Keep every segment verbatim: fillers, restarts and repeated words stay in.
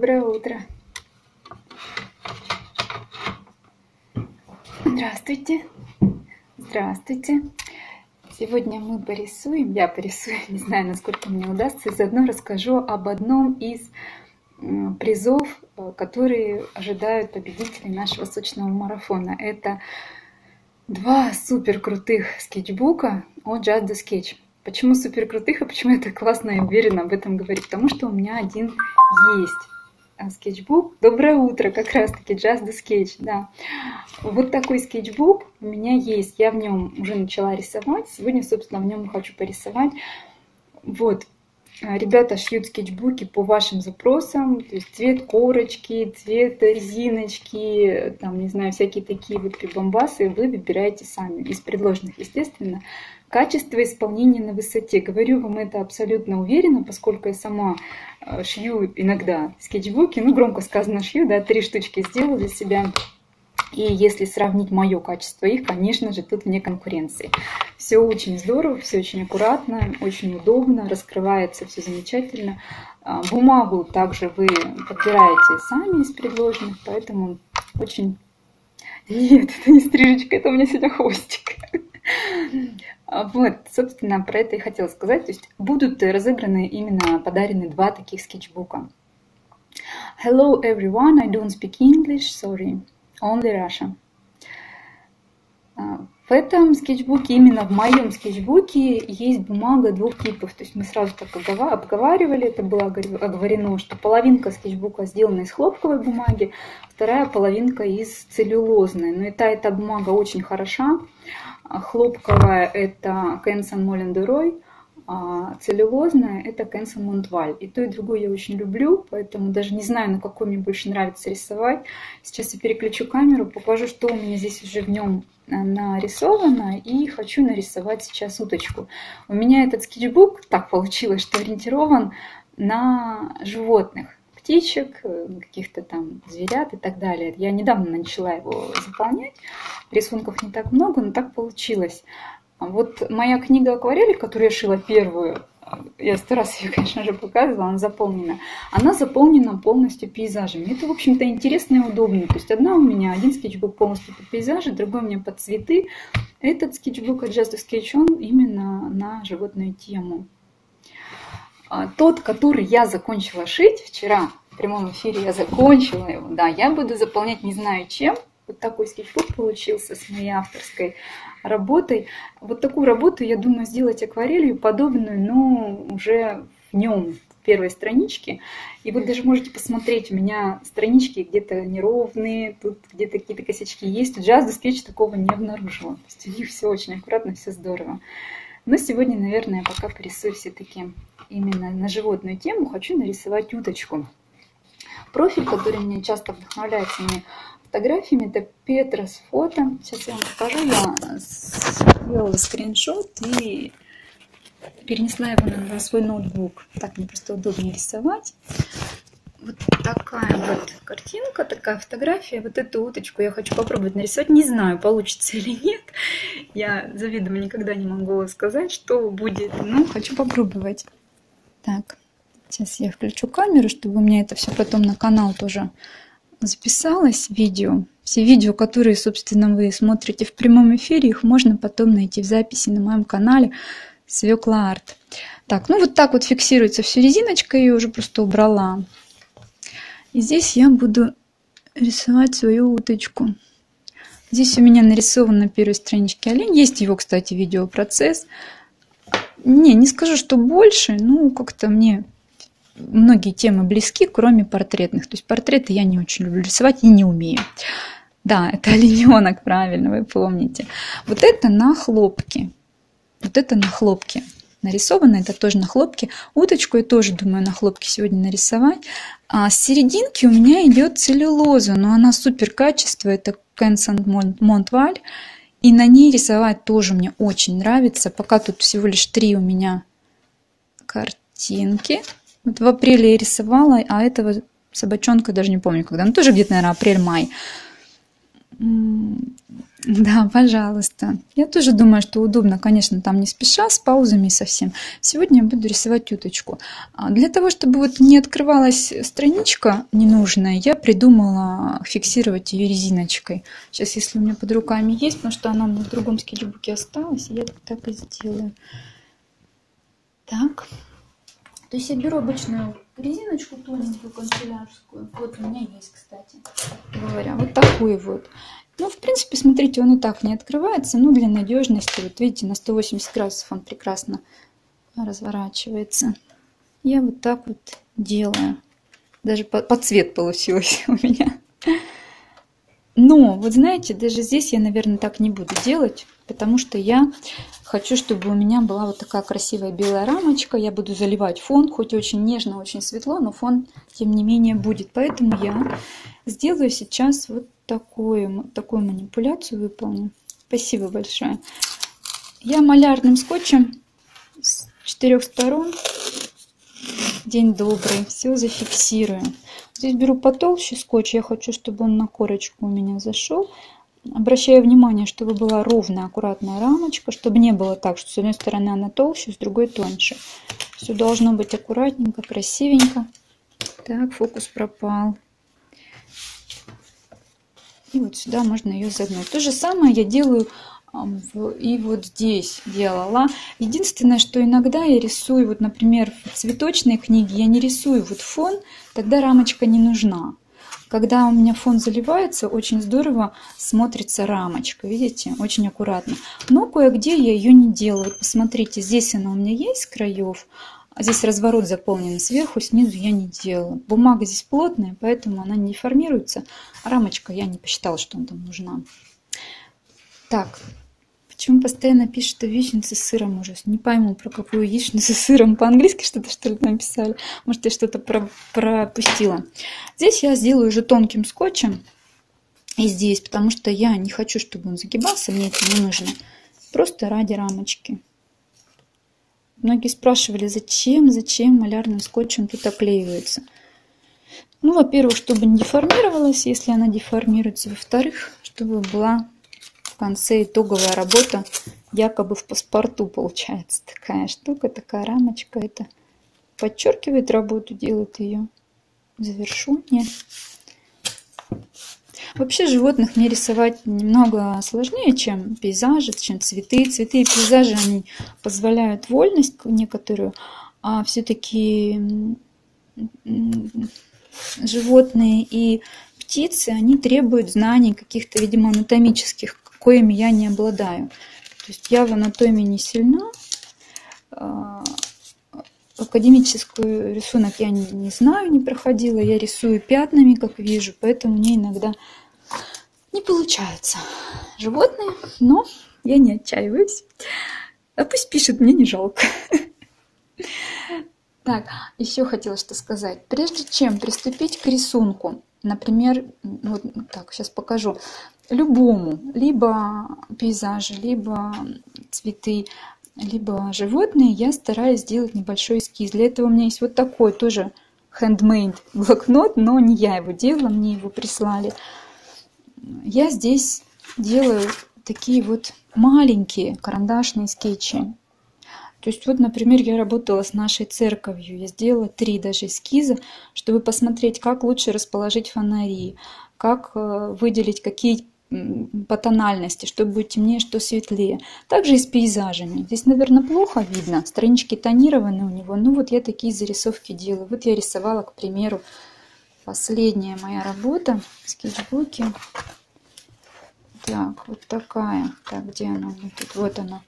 Доброе утро. Здравствуйте. Здравствуйте. Сегодня мы порисуем, я порисую, не знаю, насколько мне удастся, и заодно расскажу об одном из призов, которые ожидают победителей нашего сочного марафона. Это два супер крутых скетчбука от Just Do Sketch. Почему супер крутых и почему я так классно и уверенно об этом говорю? Потому что у меня один есть скетчбук. Доброе утро, как раз таки Just Do Sketch, да. Вот такой скетчбук у меня есть. Я в нем уже начала рисовать. Сегодня, собственно, в нем хочу порисовать. Вот. Ребята шьют скетчбуки по вашим запросам, то есть цвет корочки, цвет резиночки, там, не знаю, всякие такие вот прибамбасы вы выбираете сами, из предложенных, естественно. Качество исполнения на высоте. Говорю вам это абсолютно уверенно, поскольку я сама шью иногда скетчбуки, ну, громко сказано шью, да, три штучки сделала для себя. И если сравнить мое качество их, конечно же, тут вне конкуренции. Все очень здорово, все очень аккуратно, очень удобно, раскрывается все замечательно. Бумагу также вы подбираете сами из предложенных, поэтому очень... Нет, это не стрижечка, это у меня сегодня хвостик. Вот, собственно, про это и хотела сказать. То есть будут разыграны именно подарены два таких скетчбука. Hello everyone, I don't speak English, sorry. Only Russia. В этом скетчбуке, именно в моем скетчбуке, есть бумага двух типов. То есть мы сразу так обговаривали, это было оговорено, что половинка скетчбука сделана из хлопковой бумаги, вторая половинка из целлюлозной. Но и та, и та бумага очень хороша. Хлопковая – это Кэнсон Мулен дю Руа, а целлюлозная – это Кэнсон Монтваль. И то, и другое я очень люблю, поэтому даже не знаю, на какой мне больше нравится рисовать. Сейчас я переключу камеру, покажу, что у меня здесь уже в нем нарисовано, и хочу нарисовать сейчас уточку. У меня этот скетчбук, так получилось, что ориентирован на животных. Птичек, каких-то там зверят и так далее. Я недавно начала его заполнять. Рисунков не так много, но так получилось. Вот моя книга акварели, которую я шила первую, я сто раз ее, конечно же, показывала, она заполнена. Она заполнена полностью пейзажами. Это, в общем-то, интересно и удобно. То есть одна у меня, один скетчбук полностью под пейзажи, другой у меня под цветы. Этот скетчбук от Just Do Sketch, он именно на животную тему. Тот, который я закончила шить вчера, в прямом эфире я закончила его, да, я буду заполнять не знаю чем. Вот такой скетчбук получился с моей авторской работой. Вот такую работу, я думаю, сделать акварелью, подобную, но уже в нем, в первой страничке. И вы даже можете посмотреть, у меня странички где-то неровные, тут где-то какие-то косячки есть. У Just Do Sketch такого не обнаружила. То есть у них все очень аккуратно, все здорово. Но сегодня, наверное, я пока порисую все-таки именно на животную тему. Хочу нарисовать уточку. Профиль, который меня часто вдохновляет мне фотографиями, это Петр Схотос. Сейчас я вам покажу. Я сделала скриншот и перенесла его на свой ноутбук. Так мне просто удобнее рисовать. Вот такая вот картинка, такая фотография. Вот эту уточку я хочу попробовать нарисовать. Не знаю, получится или нет. Я заведомо никогда не могу сказать, что будет. Но хочу попробовать. Так, сейчас я включу камеру, чтобы у меня это все потом на канал тоже записалось. Видео. Все видео, которые, собственно, вы смотрите в прямом эфире, их можно потом найти в записи на моем канале Свекла Арт. Так, ну вот так вот фиксируется все резиночка. Я ее уже просто убрала. И здесь я буду рисовать свою уточку. Здесь у меня нарисован на первой страничке олень. Есть его, кстати, видеопроцесс. Не, не скажу, что больше, ну как-то мне многие темы близки, кроме портретных. То есть портреты я не очень люблю рисовать и не умею. Да, это олененок, правильно, вы помните. Вот это на хлопке. Вот это на хлопке. Нарисовано, это тоже на хлопке. Уточку я тоже думаю на хлопке сегодня нарисовать. А с серединки у меня идет целлюлоза, но она супер качество, это Кэнсон Монтваль, и на ней рисовать тоже мне очень нравится. Пока тут всего лишь три у меня картинки. Вот в апреле я рисовала, а этого собачонка даже не помню когда, ну тоже где-то, наверное, апрель-май. Да, пожалуйста. Я тоже думаю, что удобно, конечно, там не спеша, с паузами совсем. Сегодня я буду рисовать уточку. Для того, чтобы вот не открывалась страничка ненужная, я придумала фиксировать ее резиночкой. Сейчас, если у меня под руками есть, потому что она у меня в другом скетчбуке осталась, я так и сделаю. Так. То есть я беру обычную резиночку тоненькую канцелярскую. Вот у меня есть, кстати говоря, вот такую вот. Ну, в принципе, смотрите, он и так не открывается, но для надежности, вот видите, на сто восемьдесят градусов он прекрасно разворачивается. Я вот так вот делаю. Даже по, по цвет получилось у меня. Но, вот знаете, даже здесь я, наверное, так не буду делать, потому что я хочу, чтобы у меня была вот такая красивая белая рамочка. Я буду заливать фон, хоть очень нежно, очень светло, но фон, тем не менее, будет. Поэтому я сделаю сейчас вот такую, такую манипуляцию выполню. Спасибо большое. Я малярным скотчем с четырех сторон, день добрый, все зафиксирую. Здесь беру потолще скотч, я хочу, чтобы он на корочку у меня зашел. Обращаю внимание, чтобы была ровная, аккуратная рамочка, чтобы не было так, что с одной стороны она толще, с другой тоньше. Все должно быть аккуратненько, красивенько. Так, фокус пропал. И вот сюда можно ее загнуть. То же самое я делаю и вот здесь делала. Единственное, что иногда я рисую, вот, например, в цветочной книге, я не рисую вот фон, тогда рамочка не нужна. Когда у меня фон заливается, очень здорово смотрится рамочка, видите, очень аккуратно. Но кое-где я ее не делаю. Вот посмотрите, здесь она у меня есть с краев, а здесь разворот заполнен сверху, снизу я не делала. Бумага здесь плотная, поэтому она не формируется. А рамочка, я не посчитала, что она там нужна. Так, почему постоянно пишут, что яичница с сыром ужас? Не пойму, про какую яичницу с сыром. По-английски что-то, что ли, написали? Может, я что-то про пропустила. Здесь я сделаю уже тонким скотчем. И здесь, потому что я не хочу, чтобы он загибался. Мне это не нужно. Просто ради рамочки. Многие спрашивали, зачем, зачем малярным скотчем тут оклеивается. Ну, во-первых, чтобы не деформировалась, если она деформируется. Во-вторых, чтобы была... В конце итоговая работа якобы в паспорту получается. Такая штука, такая рамочка. Это подчеркивает работу, делает ее завершение. Вообще животных мне рисовать немного сложнее, чем пейзажи, чем цветы. Цветы и пейзажи, они позволяют вольность некоторую, а все-таки животные и птицы, они требуют знаний каких-то, видимо, анатомических, коими я не обладаю. То есть я в анатомии не сильна, академическую рисунок я не, не знаю, не проходила, я рисую пятнами, как вижу, поэтому мне иногда не получается животные, но я не отчаиваюсь. А пусть пишет, мне не жалко. Так, еще хотела что сказать. Прежде чем приступить к рисунку, например, вот так, сейчас покажу, любому, либо пейзажи, либо цветы, либо животные, я стараюсь сделать небольшой эскиз. Для этого у меня есть вот такой тоже handmade блокнот, но не я его делала, мне его прислали. Я здесь делаю такие вот маленькие карандашные скетчи. То есть вот, например, я работала с нашей церковью, я сделала три даже эскиза, чтобы посмотреть, как лучше расположить фонари, как выделить какие по тональности, что будет темнее, что светлее. Также и с пейзажами. Здесь, наверное, плохо видно, странички тонированы у него, ну вот я такие зарисовки делаю. Вот я рисовала, к примеру, последняя моя работа в скетчбуке. Так, вот такая. Так, где она? Вот, тут, вот она.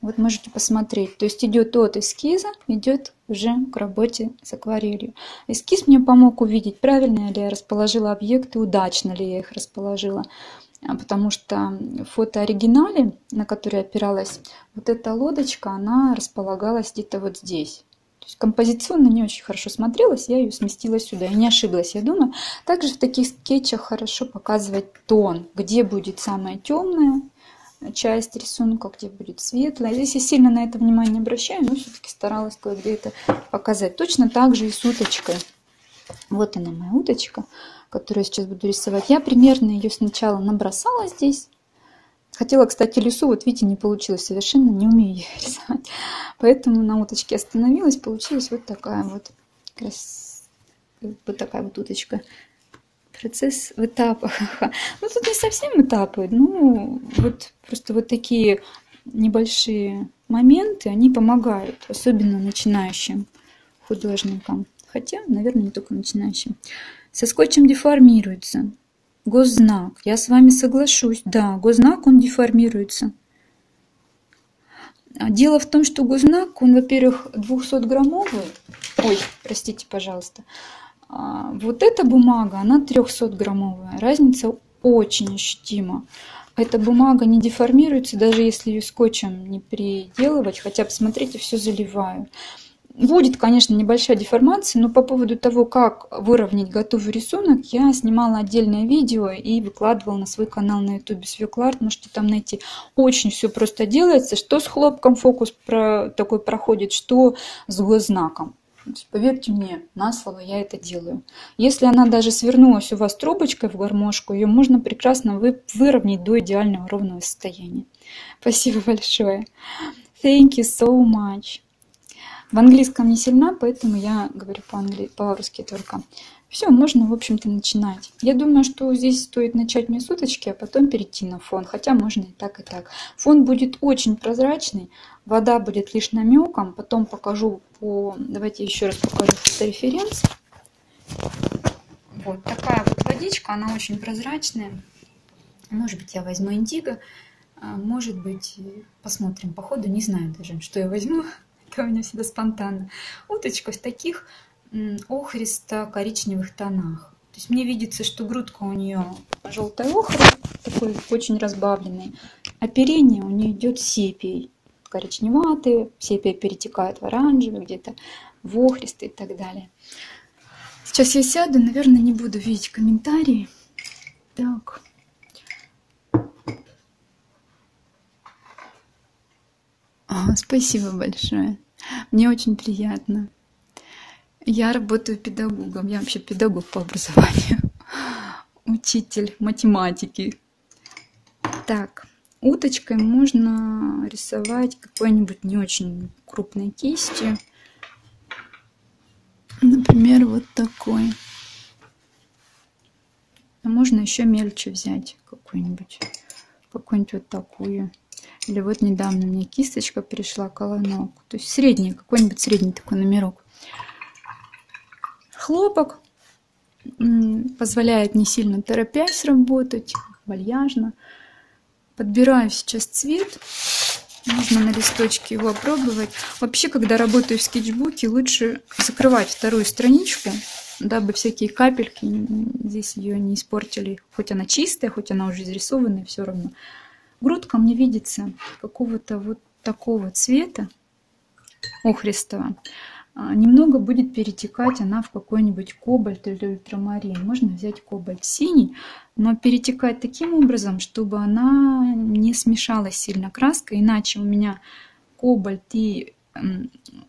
Вот можете посмотреть. То есть идет от эскиза, идет уже к работе с акварелью. Эскиз мне помог увидеть, правильно ли я расположила объекты, удачно ли я их расположила. Потому что в фотооригинале, на который опиралась, вот эта лодочка, она располагалась где-то вот здесь. То есть композиционно не очень хорошо смотрелась, я ее сместила сюда. И не ошиблась, я думаю. Также в таких скетчах хорошо показывать тон, где будет самое темное, часть рисунка, где будет светлая. Здесь я сильно на это внимание не обращаю, но все-таки старалась кое-где это показать. Точно так же и с уточкой. Вот она, моя уточка, которую я сейчас буду рисовать. Я примерно ее сначала набросала здесь, Хотела, кстати, лису, вот видите, не получилось совершенно, не умею я рисовать. Поэтому на уточке остановилась, получилась вот такая вот, крас... вот такая вот уточка. Процесс в этапах. Ну, тут не совсем этапы, ну, вот просто вот такие небольшие моменты, они помогают, особенно начинающим художникам. Хотя, наверное, не только начинающим. Со скотчем деформируется госзнак. Я с вами соглашусь. Да, госзнак, он деформируется. Дело в том, что госзнак, он, во-первых, двухсотграммовый. Ой, простите, пожалуйста. Вот эта бумага, она трехсотграммовая. Разница очень ощутима. Эта бумага не деформируется, даже если ее скотчем не приделывать. Хотя, посмотрите, все заливаю. Будет, конечно, небольшая деформация, но по поводу того, как выровнять готовый рисунок, я снимала отдельное видео и выкладывала на свой канал на ютубе Свекла Арт. Можете там найти. Очень все просто делается. Что с хлопком фокус такой проходит, что с госзнаком. Поверьте мне, на слово я это делаю. Если она даже свернулась у вас трубочкой в гармошку, ее можно прекрасно выровнять до идеального ровного состояния. Спасибо большое. Thank you so much. В английском не сильна, поэтому я говорю по-русски только. Все, можно, в общем-то, начинать. Я думаю, что здесь стоит начать мне с уточки, а потом перейти на фон. Хотя можно и так, и так. Фон будет очень прозрачный, вода будет лишь намеком. Потом покажу по... Давайте еще раз покажу фотореференс. Вот такая вот водичка, она очень прозрачная. Может быть, я возьму индиго. Может быть, посмотрим. Походу, не знаю даже, что я возьму. Это у меня всегда спонтанно. Уточка в таких охристо-коричневых тонах. То есть мне видится, что грудка у нее желтая охра, такой очень разбавленный. Оперение у нее идет сепией. Коричневатые, сепия перетекает в оранжевый, где-то в охристый и так далее. Сейчас я сяду, наверное, не буду видеть комментарии. Так. О, спасибо большое. Мне очень приятно. Я работаю педагогом. Я вообще педагог по образованию. Учитель математики. Так, уточкой можно рисовать какой-нибудь не очень крупной кистью. Например, вот такой. А можно еще мельче взять какую-нибудь. Какую-нибудь вот такую. Или вот недавно мне кисточка пришла, колонок. То есть средний, какой-нибудь средний такой номерок. Хлопок позволяет не сильно торопясь работать, вальяжно. Подбираю сейчас цвет. Можно на листочке его опробовать. Вообще, когда работаю в скетчбуке, лучше закрывать вторую страничку, дабы всякие капельки здесь ее не испортили. Хоть она чистая, хоть она уже изрисованная, все равно. Грудка мне видится какого-то вот такого цвета охристого. Немного будет перетекать она в какой-нибудь кобальт или ультрамарин. Можно взять кобальт синий, но перетекать таким образом, чтобы она не смешалась сильно краска. Иначе у меня кобальт и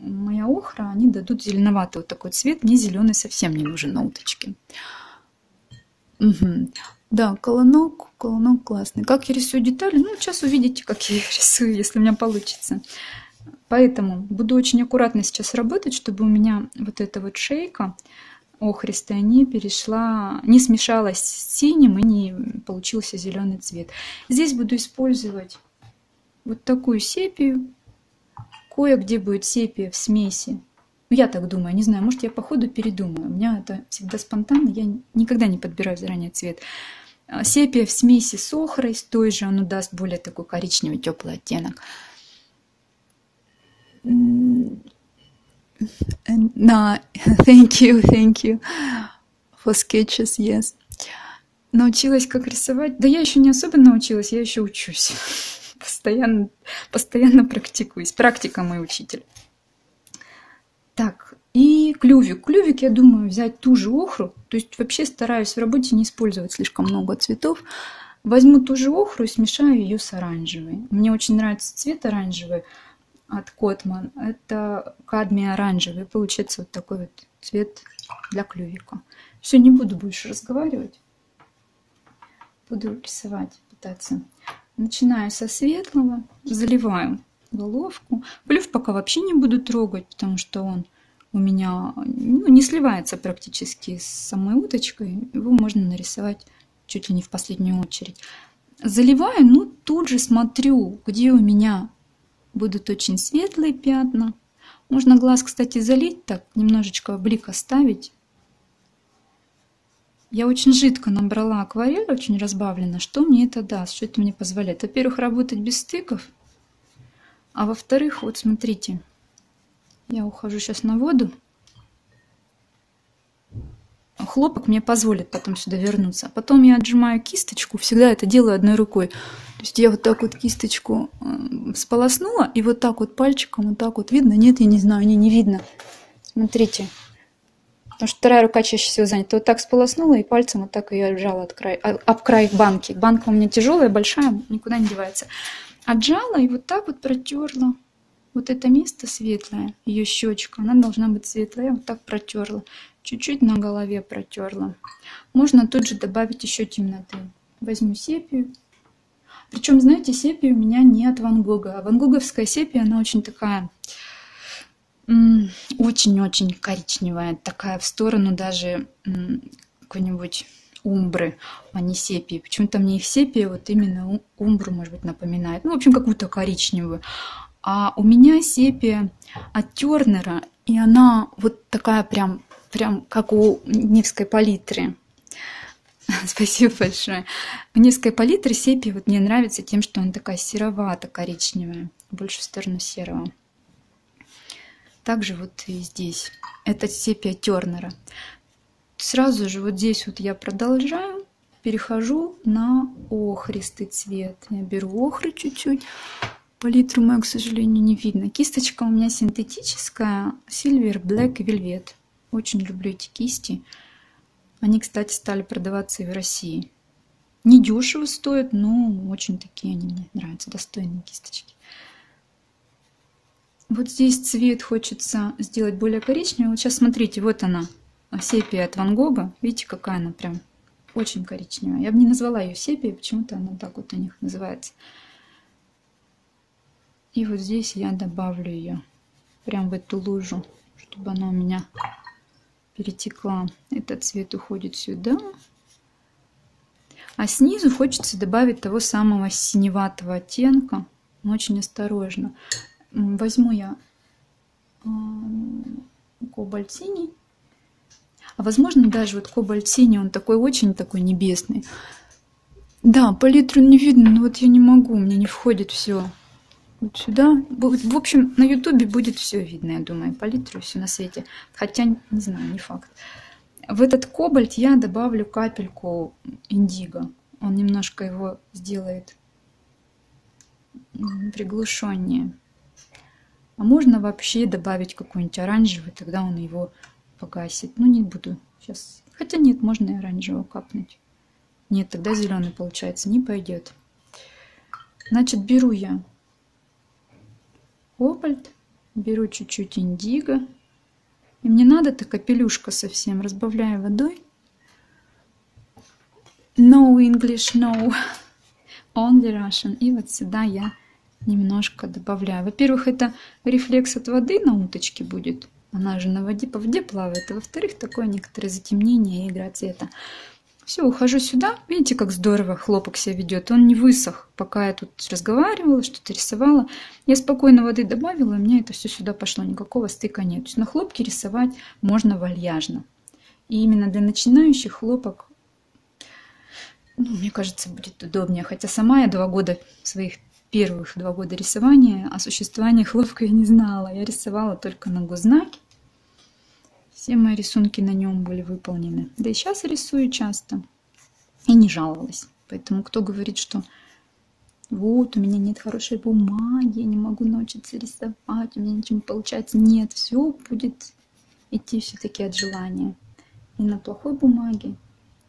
моя охра, они дадут зеленоватый вот такой цвет. Мне зеленый совсем не нужен на уточке. Угу. Да, колонок, колонок классный. Как я рисую детали? Ну, сейчас увидите, как я их рисую, если у меня получится. Поэтому буду очень аккуратно сейчас работать, чтобы у меня вот эта вот шейка охристая не перешла, не смешалась с синим и не получился зеленый цвет. Здесь буду использовать вот такую сепию. Кое-где будет сепия в смеси. Я так думаю, не знаю, может я по ходу передумаю. У меня это всегда спонтанно, я никогда не подбираю заранее цвет. Сепия в смеси с охрой, с той же, оно даст более такой коричневый теплый оттенок. No, thank you, thank you for sketches, yes. Научилась как рисовать? Да я еще не особо научилась, я еще учусь. Постоянно, постоянно практикуюсь. Практика мой учитель. Так, и клювик. Клювик, я думаю, взять ту же охру. То есть вообще стараюсь в работе не использовать слишком много цветов. Возьму ту же охру и смешаю ее с оранжевой. Мне очень нравится цвет оранжевый от Котман. Это кадмий оранжевый. Получается вот такой вот цвет для клювика. Все, не буду больше разговаривать. Буду рисовать, пытаться. Начинаю со светлого, заливаю головку. Плюв пока вообще не буду трогать, потому что он у меня, ну, не сливается практически с самой уточкой. Его можно нарисовать чуть ли не в последнюю очередь. Заливаю, ну тут же смотрю, где у меня будут очень светлые пятна. Можно глаз, кстати, залить так, немножечко блик оставить. Я очень жидко набрала акварель, очень разбавлена. Что мне это даст? Что это мне позволяет? Во-первых, работать без стыков. А во-вторых, вот смотрите, я ухожу сейчас на воду. Хлопок мне позволит потом сюда вернуться. Потом я отжимаю кисточку, всегда это делаю одной рукой. То есть я вот так вот кисточку сполоснула, и вот так вот пальчиком, вот так вот. Видно? Нет, я не знаю, не, не видно. Смотрите. Потому что вторая рука чаще всего занята. Вот так сполоснула, и пальцем вот так ее отжала от края, об край банки. Банка у меня тяжелая, большая, никуда не девается. Отжала и вот так вот протерла. Вот это место светлое, ее щечка, она должна быть светлая. Я вот так протерла. Чуть-чуть на голове протерла. Можно тут же добавить еще темноты. Возьму сепию. Причем, знаете, сепия у меня не от Ван Гога. А вангоговская сепия, она очень такая, очень-очень коричневая. Такая в сторону даже какой-нибудь умбры, а не сепии. Почему-то мне и в сепии вот именно умбру, может быть, напоминает. Ну, в общем, какую-то коричневую. А у меня сепия от Тернера, и она вот такая прям, прям как у Невской палитры. Спасибо большое. У Невской палитры сепия вот мне нравится тем, что она такая серовато-коричневая, больше в сторону серого. Также вот и здесь. Это сепия Тернера. Сразу же вот здесь вот я продолжаю, перехожу на охристый цвет. Я беру охры чуть-чуть. Палитру мою, к сожалению, не видно. Кисточка у меня синтетическая, Silver Black Velvet. Очень люблю эти кисти. Они, кстати, стали продаваться и в России. Не дешево стоят, но очень такие они мне нравятся, достойные кисточки. Вот здесь цвет хочется сделать более коричневый. Вот сейчас смотрите, вот она, сепия от Ван Гога. Видите, какая она прям очень коричневая. Я бы не назвала ее сепией, почему-то она так вот у них называется. И вот здесь я добавлю ее, прям в эту лужу, чтобы она у меня перетекла. Этот цвет уходит сюда. А снизу хочется добавить того самого синеватого оттенка, но очень осторожно. Возьму я кобальт-синий. А возможно даже вот кобальт-синий, он такой очень такой небесный. Да, палитру не видно, но вот я не могу, у меня не входит все. Вот сюда. В общем, на ютубе будет все видно, я думаю, палитру, все на свете. Хотя, не знаю, не факт. В этот кобальт я добавлю капельку индиго. Он немножко его сделает приглушеннее. А можно вообще добавить какой-нибудь оранжевый, тогда он его погасит. Ну, не буду сейчас. Хотя нет, можно и оранжевого капнуть. Нет, тогда зеленый, получается, не пойдет. Значит, беру я кобальт, беру чуть-чуть индиго. И мне надо-то капелюшка совсем. Разбавляю водой. No English, no. Only Russian. И вот сюда я немножко добавляю. Во-первых, это рефлекс от воды на уточке будет. Она же на воде, по воде плавает. А во-вторых, такое некоторое затемнение и игра цвета. Все, ухожу сюда. Видите, как здорово хлопок себя ведет. Он не высох, пока я тут разговаривала, что-то рисовала. Я спокойно воды добавила, и у меня это все сюда пошло. Никакого стыка нет. То есть на хлопке рисовать можно вальяжно. И именно для начинающих хлопок, ну, мне кажется, будет удобнее. Хотя сама я два года, своих первых два года рисования, о существовании хлопка я не знала. Я рисовала только на гузнаке. Все мои рисунки на нем были выполнены. Да и сейчас рисую часто. И не жаловалась. Поэтому кто говорит, что вот у меня нет хорошей бумаги, я не могу научиться рисовать, у меня ничего не получается. Нет, все будет идти все-таки от желания. И на плохой бумаге,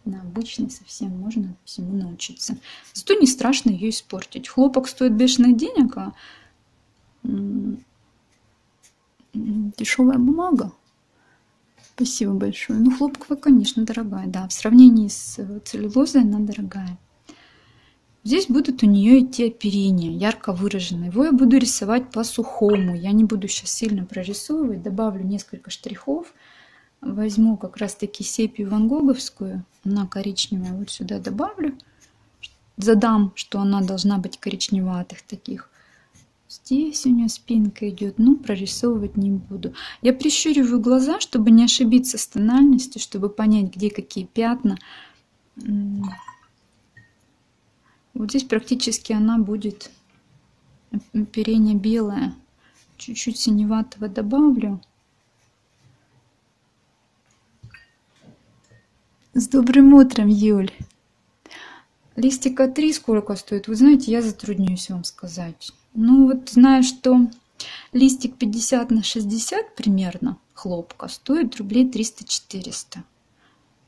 на обычной совсем можно всему научиться. Зато не страшно ее испортить. Хлопок стоит бешеных денег, а дешевая бумага. Спасибо большое. Ну, хлопковая, конечно, дорогая, да. В сравнении с целлюлозой она дорогая. Здесь будут у нее идти оперения, ярко выраженные. Его я буду рисовать по-сухому. Я не буду сейчас сильно прорисовывать. Добавлю несколько штрихов. Возьму как раз-таки сепию Ван Гоговскую. Она коричневая. Вот сюда добавлю. Задам, что она должна быть коричневатых таких. Здесь у нее спинка идет. Ну, прорисовывать не буду. Я прищуриваю глаза, чтобы не ошибиться с тональностью, чтобы понять, где какие пятна. Вот здесь практически она будет оперение белое. Чуть-чуть синеватого добавлю. С добрым утром, Юль! Листика три сколько стоит? Вы знаете, я затрудняюсь вам сказать. Ну вот знаю, что листик пятьдесят на шестьдесят примерно, хлопка, стоит рублей триста-четыреста.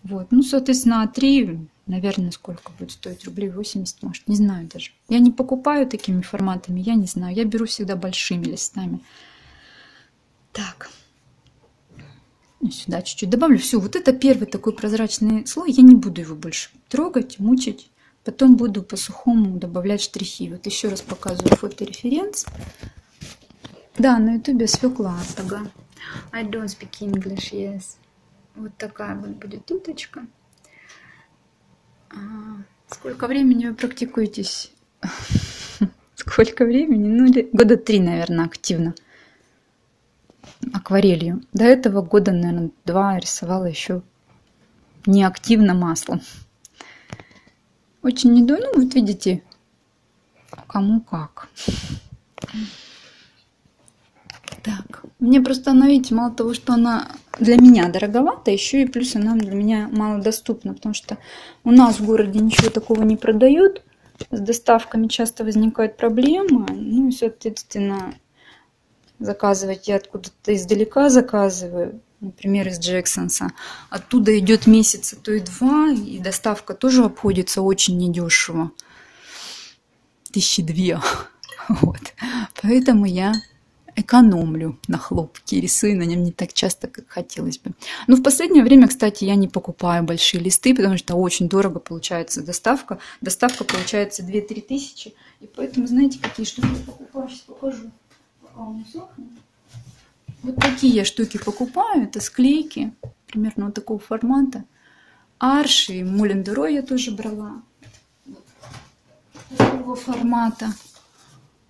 Вот, ну соответственно, а три... Наверное, сколько будет стоить? Рублей восемьдесят, может, не знаю даже. Я не покупаю такими форматами, я не знаю. Я беру всегда большими листами. Так. Сюда чуть-чуть добавлю. Все, вот это первый такой прозрачный слой. Я не буду его больше трогать, мучить. Потом буду по-сухому добавлять штрихи. Вот еще раз показываю фотореференс. Да, на ютубе Свекла Арт. I don't speak English, yes. Вот такая вот будет уточка. Сколько времени вы практикуетесь? Сколько времени? Ну, года три, наверное, активно. Акварелью. До этого года, наверное, два рисовала еще неактивно маслом. Очень недолго. Ну, вот видите, кому как. Так, мне просто она, видите, мало того, что она для меня дороговата, еще и плюс она для меня малодоступна, потому что у нас в городе ничего такого не продают, с доставками часто возникают проблемы, ну и, соответственно, заказывать я откуда-то издалека заказываю, например, из Джексонса, оттуда идет месяца, то и два, и доставка тоже обходится очень недешево, тысячи две, вот, поэтому я... экономлю на хлопке, рисую на нем не так часто, как хотелось бы. Но в последнее время, кстати, я не покупаю большие листы, потому что очень дорого получается доставка. Доставка получается две-три тысячи. И поэтому, знаете, какие штуки я покупаю? Сейчас покажу, пока он не сохнет. Вот такие я штуки покупаю. Это склейки, примерно вот такого формата. Арши, Мулен дю Руа я тоже брала. Такого формата.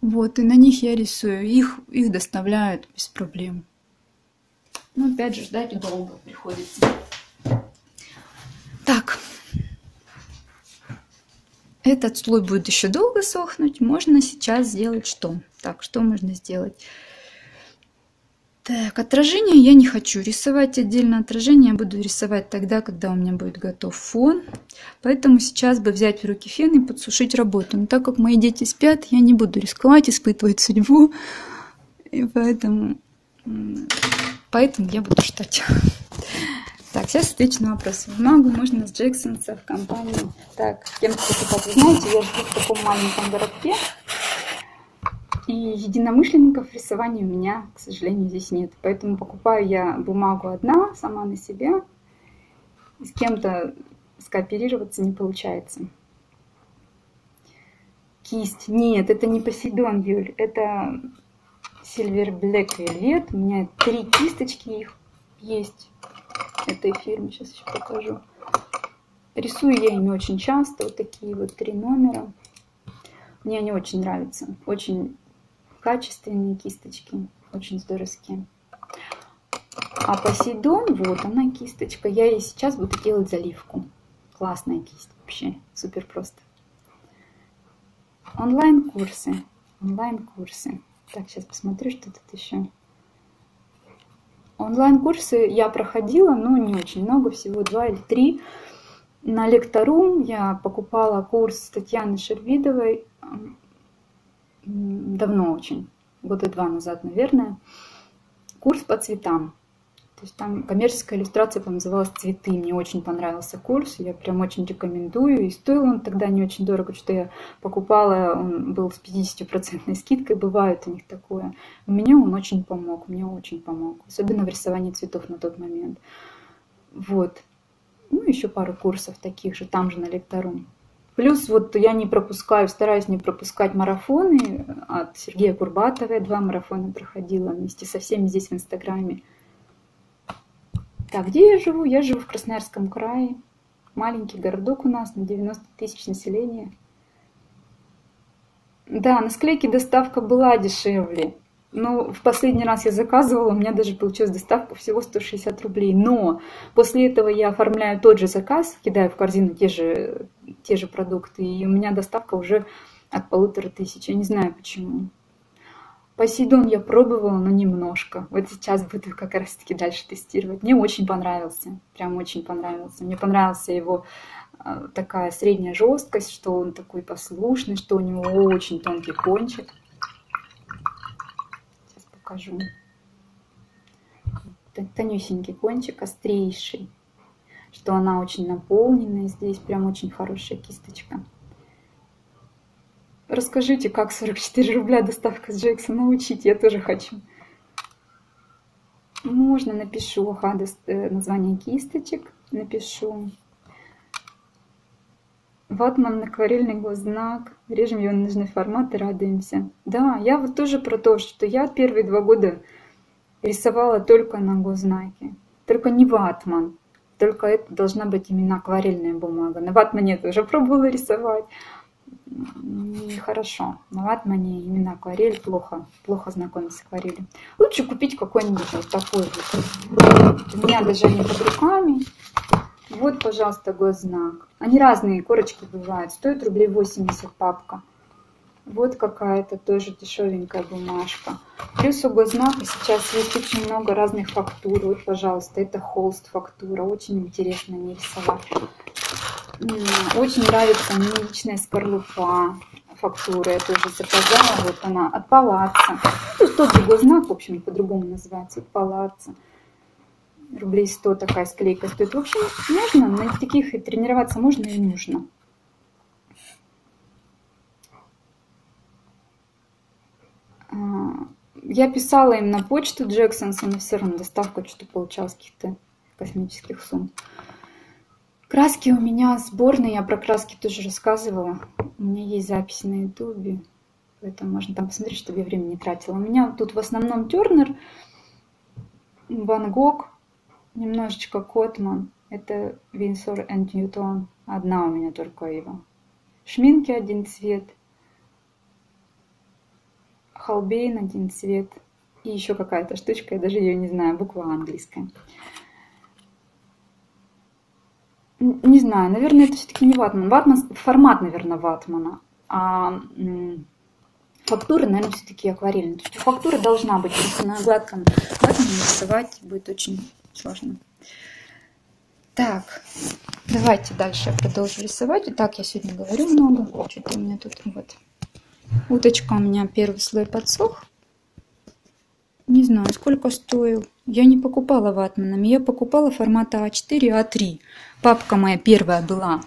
Вот, и на них я рисую. Их, их доставляют без проблем. Но опять же, ждать долго приходится. Так. Этот слой будет еще долго сохнуть. Можно сейчас сделать что? Так, что можно сделать? Так, отражение я не хочу рисовать отдельно. Отражение я буду рисовать тогда, когда у меня будет готов фон. Поэтому сейчас бы взять в руки фен и подсушить работу. Но так как мои дети спят, я не буду рисковать, испытывать судьбу. И поэтому, поэтому я буду ждать. Так, сейчас отвечу на вопрос. Бумагу можно с Джексонса в компанию. Так, кем покупать? Вы знаете, я живу в таком маленьком городке. И единомышленников рисования у меня, к сожалению, здесь нет. Поэтому покупаю я бумагу одна, сама на себя. С кем-то скооперироваться не получается. Кисть. Нет, это не Посейдон, Юль. Это Silver Black Velvet. У меня три кисточки их есть. Этой фирмы. Сейчас еще покажу. Рисую я ими очень часто. Вот такие вот три номера. Мне они очень нравятся. Очень... качественные кисточки, очень здоровские. А Посейдон, вот она кисточка. Я ей сейчас буду делать заливку. Классная кисть вообще, супер просто. Онлайн-курсы, онлайн-курсы. Так, сейчас посмотрю, что тут еще. Онлайн-курсы я проходила, но не очень много, всего два или три. На Лекториум я покупала курс Татьяны Шербидовой. Давно очень, года два назад, наверное, курс по цветам. То есть там коммерческая иллюстрация называлась «Цветы». Мне очень понравился курс, я прям очень рекомендую. И стоил он тогда не очень дорого, что я покупала, он был с пятидесятипроцентной скидкой, бывает у них такое. Мне он очень помог, мне очень помог, особенно в рисовании цветов на тот момент. Вот, ну еще пару курсов таких же, там же на Лекториум. Плюс вот я не пропускаю, стараюсь не пропускать марафоны от Сергея Курбатова. Я два марафона проходила вместе со всеми здесь в Инстаграме. Так, где я живу? Я живу в Красноярском крае. Маленький городок у нас на девяносто тысяч населения. Да, на склейке доставка была дешевле. Но в последний раз я заказывала, у меня даже получилась доставка всего сто шестьдесят рублей. Но после этого я оформляю тот же заказ, кидаю в корзину те же, те же продукты, и у меня доставка уже от полутора тысяч. Я не знаю почему. Посейдон я пробовала, но немножко. Вот сейчас буду как раз-таки дальше тестировать. Мне очень понравился, прям очень понравился. Мне понравился его такая средняя жесткость, что он такой послушный, что у него очень тонкий кончик. Сейчас покажу. Тонюсенький кончик, острейший. Что она очень наполненная, здесь прям очень хорошая кисточка. Расскажите, как сорок четыре рубля доставка с Джексона, научите, я тоже хочу. Можно, напишу ага, название кисточек, напишу. Ватман, акварельный госзнак, режем его на нужный формат и радуемся. Да, я вот тоже про то, что я первые два года рисовала только на госзнаке, только не ватман, только это должна быть именно акварельная бумага. На ватмане я тоже пробовала рисовать. Нехорошо. На ватмане именно акварель плохо. Плохо знакомиться с акварелью. Лучше купить какой-нибудь вот такой вот. У меня даже они под руками. Вот, пожалуйста, госзнак. Они разные, корочки бывают. Стоит рублей восемьдесят папка. Вот какая-то тоже дешевенькая бумажка. Плюс у госзнака сейчас есть очень много разных фактур. Вот, пожалуйста, это холст фактура. Очень интересно не рисовать. Очень нравится мне личная скорлупа фактуры. Я тоже заказала. Вот она от Палаццо. Ну, тот же гознак, в общем, по-другому называется. От Палаццо. рублей сто такая склейка стоит. В общем, можно на таких и тренироваться можно и нужно. Я писала им на почту Джексонса, но все равно доставка что-то получалась каких-то космических сумм. Краски у меня сборные, я про краски тоже рассказывала. У меня есть записи на ютубе, поэтому можно там посмотреть, чтобы я время не тратила. У меня тут в основном Тернер, Ван Гог, немножечко Котман. Это Винсор энд Ньютон. Одна у меня только его. Шминки один цвет. Холбейн один цвет. И еще какая-то штучка, я даже ее не знаю, буква английская. Не знаю, наверное, это все-таки не ватман. Ватман. Формат, наверное, ватмана. А фактура, наверное, все-таки акварельная. То есть фактура должна быть. Если на гладком ватмане рисовать будет очень сложно. Так, давайте дальше я продолжу рисовать. Итак, я сегодня говорю много. Что-то у меня тут вот. Уточка у меня первый слой подсох. Не знаю, сколько стоил. Я не покупала ватманами, я покупала формата а четыре, а три. Папка моя первая была,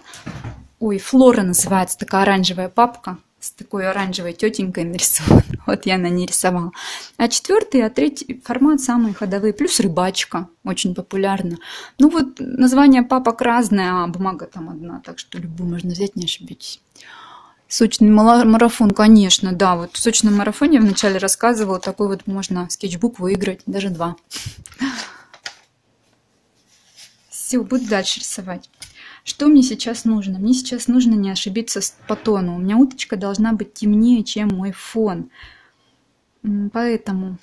ой, Флора называется, такая оранжевая папка, с такой оранжевой тетенькой нарисована. Вот я на ней рисовала. а четыре, а три формат самые ходовые, плюс рыбачка, очень популярна. Ну вот название папок разное, а бумага там одна, так что любую можно взять, не ошибитесь. Сочный марафон, конечно, да. Вот в сочном марафоне я вначале рассказывала, такой вот можно скетчбук выиграть, даже два. Все, буду дальше рисовать. Что мне сейчас нужно? Мне сейчас нужно не ошибиться по тону. У меня уточка должна быть темнее, чем мой фон. Поэтому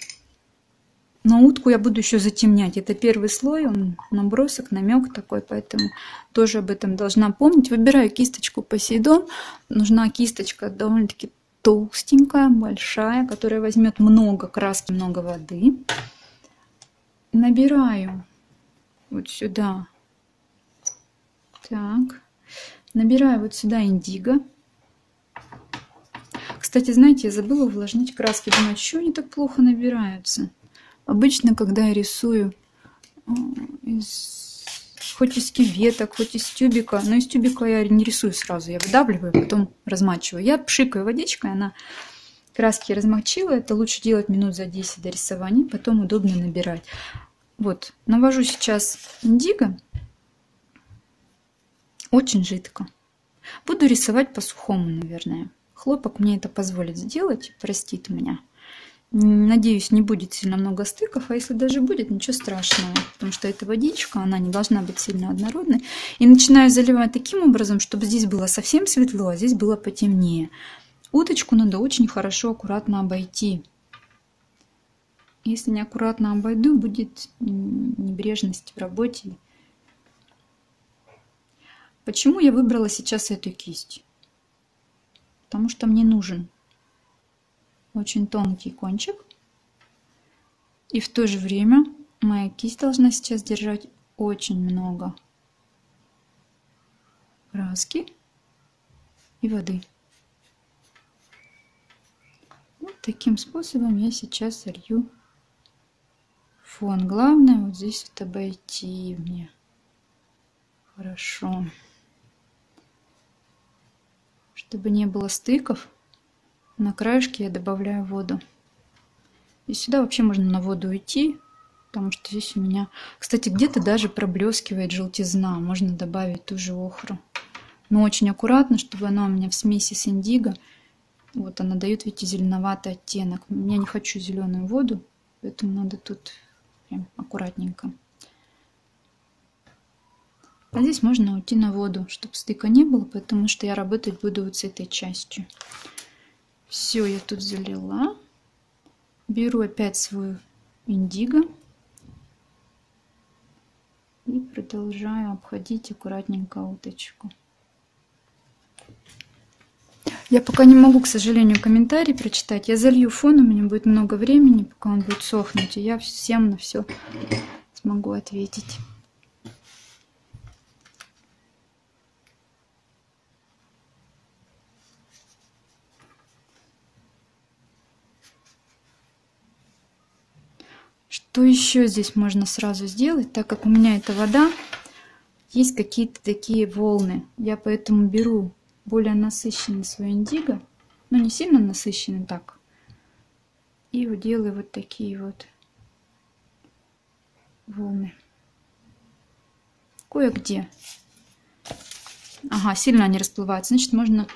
на утку я буду еще затемнять. Это первый слой, он набросок, намек такой, поэтому тоже об этом должна помнить. Выбираю кисточку Посейдон. Нужна кисточка довольно-таки толстенькая, большая, которая возьмет много краски, много воды. Набираю вот сюда. Так. Набираю вот сюда индиго. Кстати, знаете, я забыла увлажнить краски. Думаю, что они так плохо набираются? Обычно, когда я рисую из, хоть из кюветок, хоть из тюбика, но из тюбика я не рисую сразу, я выдавливаю, потом размачиваю. Я пшикаю водичкой, она краски размочила, это лучше делать минут за десять до рисования, потом удобно набирать. Вот, навожу сейчас индиго, очень жидко. Буду рисовать по-сухому, наверное. Хлопок мне это позволит сделать, простит меня. Надеюсь, не будет сильно много стыков, а если даже будет, ничего страшного, потому что эта водичка, она не должна быть сильно однородной. И начинаю заливать таким образом, чтобы здесь было совсем светло, а здесь было потемнее. Уточку надо очень хорошо, аккуратно обойти. Если неаккуратно обойду, будет небрежность в работе. Почему я выбрала сейчас эту кисть? Потому что мне нужен очень тонкий кончик. И в то же время моя кисть должна сейчас держать очень много краски и воды. Вот таким способом я сейчас лью фон. Главное вот здесь вот обойти мне. Хорошо. Чтобы не было стыков, на краешке я добавляю воду. И сюда вообще можно на воду уйти, потому что здесь у меня... Кстати, где-то даже проблескивает желтизна. Можно добавить ту же охру. Но очень аккуратно, чтобы она у меня в смеси с индиго. Вот она дает, видите, зеленоватый оттенок. Я не хочу зеленую воду, поэтому надо тут прям аккуратненько. А здесь можно уйти на воду, чтобы стыка не было, потому что я работать буду вот с этой частью. Все, я тут залила. Беру опять свою индиго. И продолжаю обходить аккуратненько уточку. Я пока не могу, к сожалению, комментарии прочитать. Я залью фон, у меня будет много времени, пока он будет сохнуть. И я всем на все смогу ответить. Что еще здесь можно сразу сделать, так как у меня это вода, есть какие-то такие волны. Я поэтому беру более насыщенный свой индиго, но не сильно насыщенный так, и делаю вот такие вот волны. Кое-где. Ага, сильно они расплываются, значит можно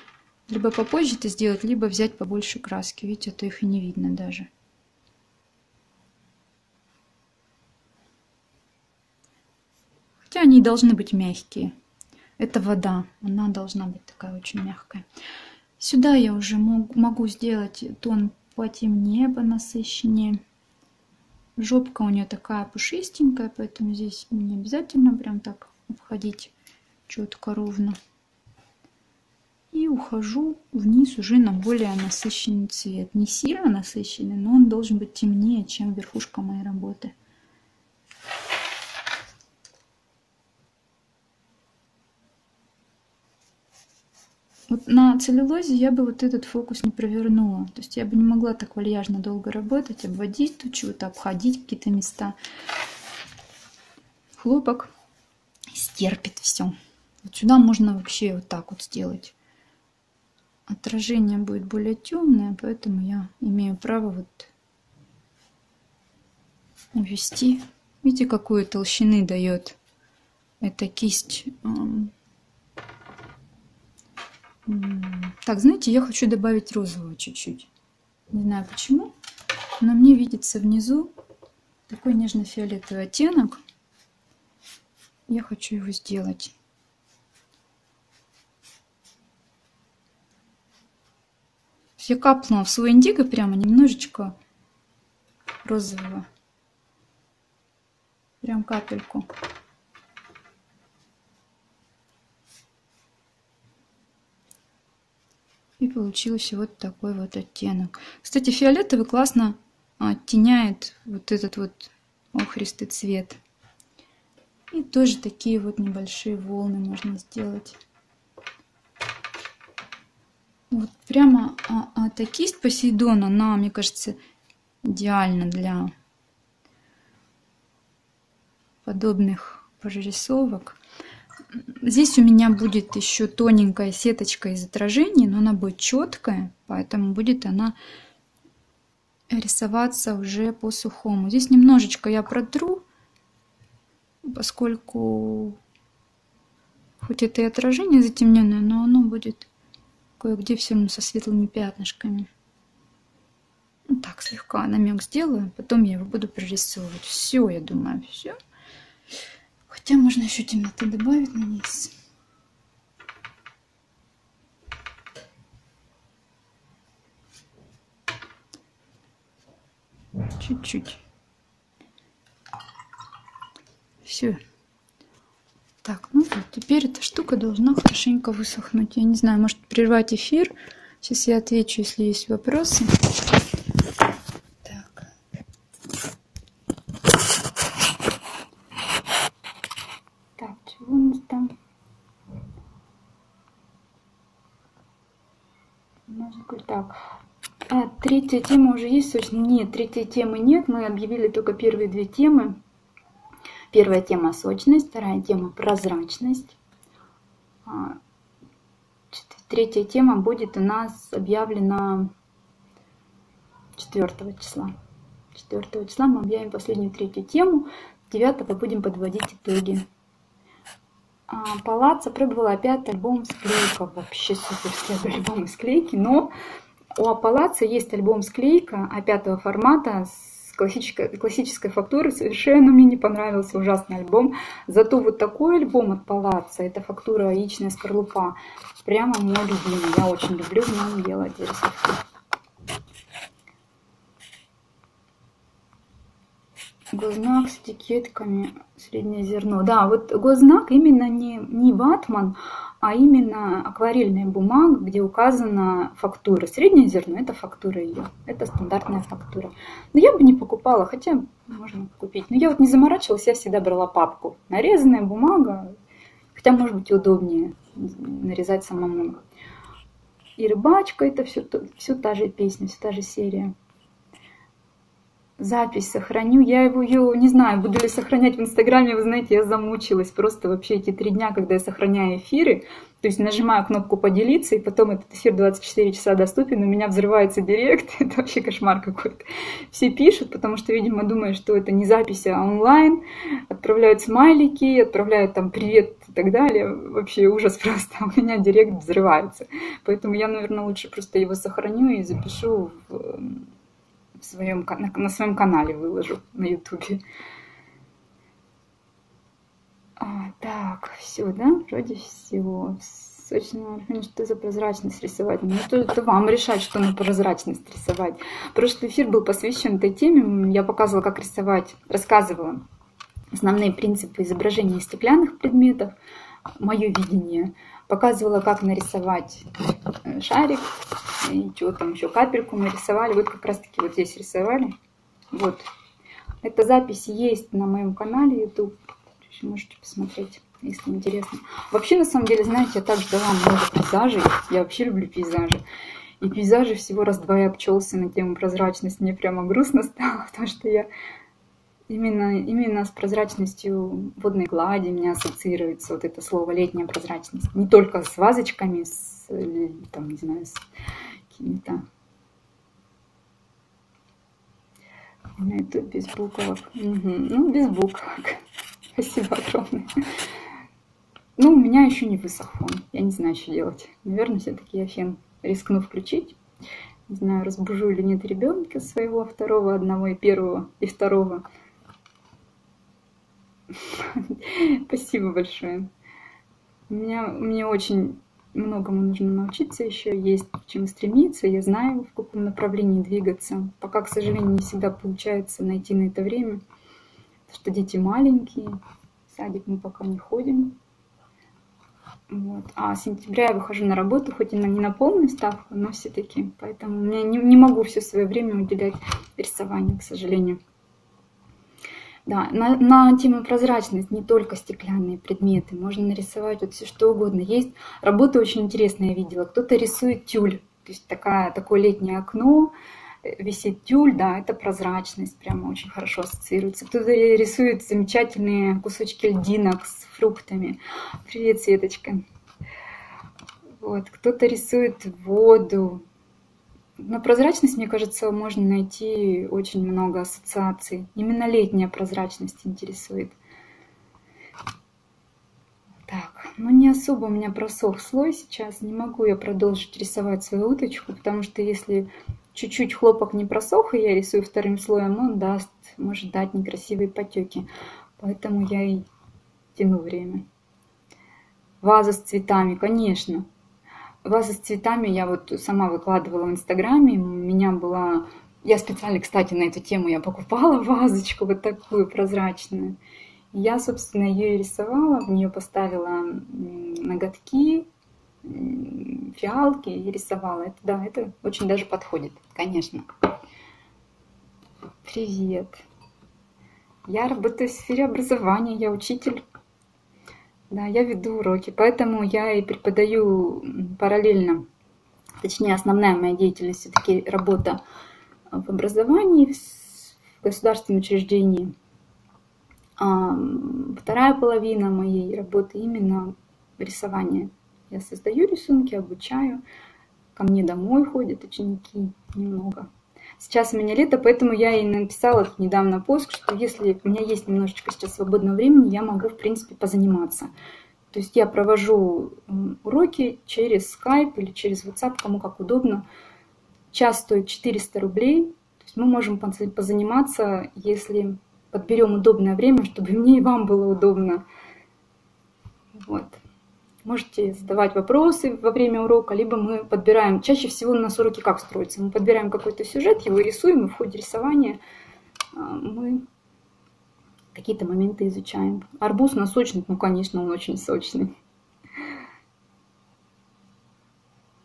либо попозже это сделать, либо взять побольше краски, видите, а то их и не видно даже. Хотя они должны быть мягкие. Это вода. Она должна быть такая очень мягкая. Сюда я уже могу сделать тон потемнее, понасыщеннее. Жопка у нее такая пушистенькая, поэтому здесь не обязательно прям так обходить четко, ровно. И ухожу вниз уже на более насыщенный цвет. Не сильно насыщенный, но он должен быть темнее, чем верхушка моей работы. Вот на целлюлозе я бы вот этот фокус не провернула. То есть я бы не могла так вальяжно долго работать, обводить тут чего-то, обходить какие-то места. Хлопок стерпит все. Вот сюда можно вообще вот так вот сделать. Отражение будет более темное, поэтому я имею право вот ввести. Видите, какую толщины дает эта кисть. Так, знаете, я хочу добавить розового чуть-чуть. Не знаю почему, но мне видится внизу такой нежно-фиолетовый оттенок. Я хочу его сделать. Я капнула в свой индиго прямо немножечко розового. Прям капельку. И получился вот такой вот оттенок. Кстати, фиолетовый классно оттеняет вот этот вот охристый цвет. И тоже такие вот небольшие волны можно сделать. Вот прямо а, а, эта кисть Посейдона, она, мне кажется, идеальна для подобных прорисовок. Здесь у меня будет еще тоненькая сеточка из отражений, но она будет четкая, поэтому будет она рисоваться уже по-сухому. Здесь немножечко я протру, поскольку хоть это и отражение затемненное, но оно будет кое-где все равно со светлыми пятнышками. Вот так слегка намек сделаю, потом я его буду прорисовывать. Все, я думаю, все. Хотя можно еще темноты добавить на низ. Чуть-чуть. Все. Так, ну вот, теперь эта штука должна хорошенько высохнуть. Я не знаю, может прервать эфир. Сейчас я отвечу, если есть вопросы. Так. Так, чего у нас там? Так. А, третья тема уже есть, собственно? Нет, третьей темы нет. Мы объявили только первые две темы. Первая тема — сочность, вторая тема — прозрачность. Третья тема будет у нас объявлена четвёртого числа. четвёртого числа мы объявим последнюю третью тему. девятого будем подводить итоги. Палаццо пробовала опять альбом склейка. Вообще суперский альбом склейки. Но у Палаццо есть альбом склейка опятого формата с Классической, классической фактуры. Совершенно мне не понравился, ужасный альбом. Зато вот такой альбом от Палаццо, это фактура яичная скорлупа, прямо мой любимый. Я очень люблю в нем делать рисовки. Гознак с этикетками, среднее зерно. Да, вот гознак именно не, не ватман, а именно акварельная бумага, где указана фактура. Среднее зерно — это фактура ее, это стандартная фактура. Но я бы не покупала, хотя можно купить. Но я вот не заморачивалась, я всегда брала папку. Нарезанная бумага, хотя может быть удобнее нарезать самому. И рыбачка — это все, все та же песня, все та же серия. Запись сохраню. Я его, ее не знаю, буду ли сохранять в Инстаграме. Вы знаете, я замучилась просто вообще эти три дня, когда я сохраняю эфиры. То есть нажимаю кнопку «Поделиться», и потом этот эфир двадцать четыре часа доступен. У меня взрывается директ. Это вообще кошмар какой-то. Все пишут, потому что, видимо, думают, что это не запись, а онлайн. Отправляют смайлики, отправляют там «Привет» и так далее. Вообще ужас просто. У меня директ взрывается. Поэтому я, наверное, лучше просто его сохраню и запишу в... В своем, на, на своем канале выложу на ютубе. А, так, все, да? Вроде всего. Сочно, что за прозрачность рисовать? Ну, это, это вам решать, что на прозрачность рисовать. Прошлый эфир был посвящен этой теме. Я показывала, как рисовать, рассказывала основные принципы изображения стеклянных предметов, мое видение. Показывала, как нарисовать шарик, и что там еще, капельку мы рисовали. Вот как раз-таки вот здесь рисовали. Вот. Эта запись есть на моем канале ютуб. Можете посмотреть, если интересно. Вообще, на самом деле, знаете, я так ждала много пейзажей. Я вообще люблю пейзажи. И пейзажи всего раз-два я обчелся на тему прозрачности. Мне прямо грустно стало, потому что я... Именно, именно с прозрачностью водной глади у меня ассоциируется вот это слово «летняя прозрачность». Не только с вазочками, с, там, не знаю, с какими-то... На ютубе без буквок. Угу. Ну, без буквок. Спасибо огромное. Ну, у меня еще не высох фон. Я не знаю, что делать. Наверное, все-таки я фен рискну включить. Не знаю, разбужу или нет ребенка своего, второго, одного и первого, и второго. Спасибо большое. У меня, мне очень многому нужно научиться еще, есть к чему стремиться. Я знаю, в каком направлении двигаться. Пока, к сожалению, не всегда получается найти на это время. Потому что дети маленькие, в садик мы пока не ходим. Вот. А с сентября я выхожу на работу, хоть и на, не на полную ставку, но все-таки. Поэтому я не, не могу все свое время уделять рисованию, к сожалению. Да, на, на тему прозрачность не только стеклянные предметы. Можно нарисовать вот все что угодно. Есть работы очень интересные, я видела. Кто-то рисует тюль. То есть такая, такое летнее окно, висит тюль, да, это прозрачность. Прямо очень хорошо ассоциируется. Кто-то рисует замечательные кусочки льдинок с фруктами. Привет, Светочка. Вот, кто-то рисует воду. На прозрачность, мне кажется, можно найти очень много ассоциаций. Именно летняя прозрачность интересует. Так, ну не особо у меня просох слой сейчас. Не могу я продолжить рисовать свою уточку, потому что если чуть-чуть хлопок не просох, и я рисую вторым слоем, он даст, может дать некрасивые потеки. Поэтому я и тяну время. Ваза с цветами, конечно. Ваза с цветами я вот сама выкладывала в Инстаграме. У меня была... Я специально, кстати, на эту тему я покупала вазочку вот такую прозрачную. Я, собственно, ее и рисовала. В нее поставила ноготки, фиалки и рисовала. Это, да, это очень даже подходит, конечно. Привет. Я работаю в сфере образования, я учитель. Да, я веду уроки, поэтому я и преподаю параллельно. Точнее, основная моя деятельность все-таки работа в образовании, в государственном учреждении. А вторая половина моей работы именно рисование. Я создаю рисунки, обучаю. Ко мне домой ходят ученики немного. Сейчас у меня лето, поэтому я и написала недавно пост, что если у меня есть немножечко сейчас свободного времени, я могу, в принципе, позаниматься. То есть я провожу уроки через скайп или через ватсап, кому как удобно. Час стоит четыреста рублей. То есть мы можем позаниматься, если подберем удобное время, чтобы мне и вам было удобно. Вот. Можете задавать вопросы во время урока, либо мы подбираем. Чаще всего у нас уроки как строятся? Мы подбираем какой-то сюжет, его рисуем, и в ходе рисования мы какие-то моменты изучаем. Арбуз у нас сочный, ну, конечно, он очень сочный.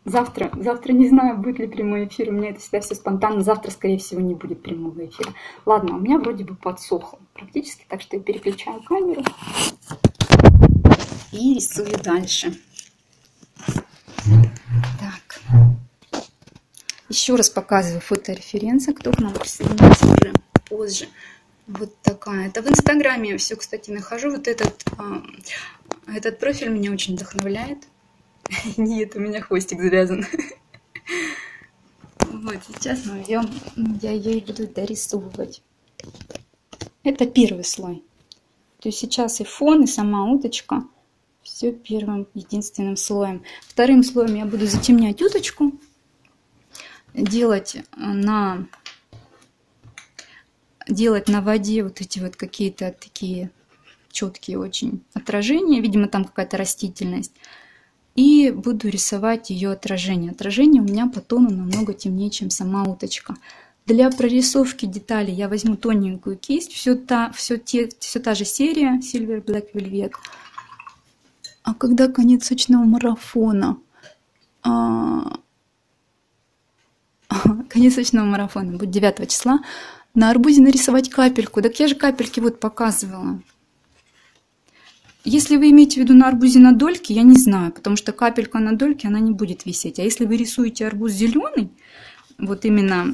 Завтра, завтра не знаю, будет ли прямой эфир, у меня это всегда все спонтанно. Завтра, скорее всего, не будет прямого эфира. Ладно, у меня вроде бы подсохло практически, так что я переключаю камеру. И рисую дальше. Так. Еще раз показываю фотореференса, кто к нам присоединится уже позже. Вот такая. Это в Инстаграме я все, кстати, нахожу. Вот этот, этот профиль меня очень вдохновляет. Нет, у меня хвостик завязан. Вот, сейчас мы ее, я ее буду дорисовывать. Это первый слой. То есть сейчас и фон, и сама уточка. Все первым, единственным слоем. Вторым слоем я буду затемнять уточку. Делать на, делать на воде вот эти вот какие-то такие четкие очень отражения. Видимо, там какая-то растительность. И буду рисовать ее отражение. Отражение у меня по тону намного темнее, чем сама уточка. Для прорисовки деталей я возьму тоненькую кисть. Все та, все те, все та же серия Silver Black Velvet. А когда конец сочного марафона? А... Конец сочного марафона будет девятого числа. На арбузе нарисовать капельку. Так я же капельки вот показывала. Если вы имеете в виду на арбузе на дольке, я не знаю, потому что капелька на дольке, она не будет висеть. А если вы рисуете арбуз зеленый, вот именно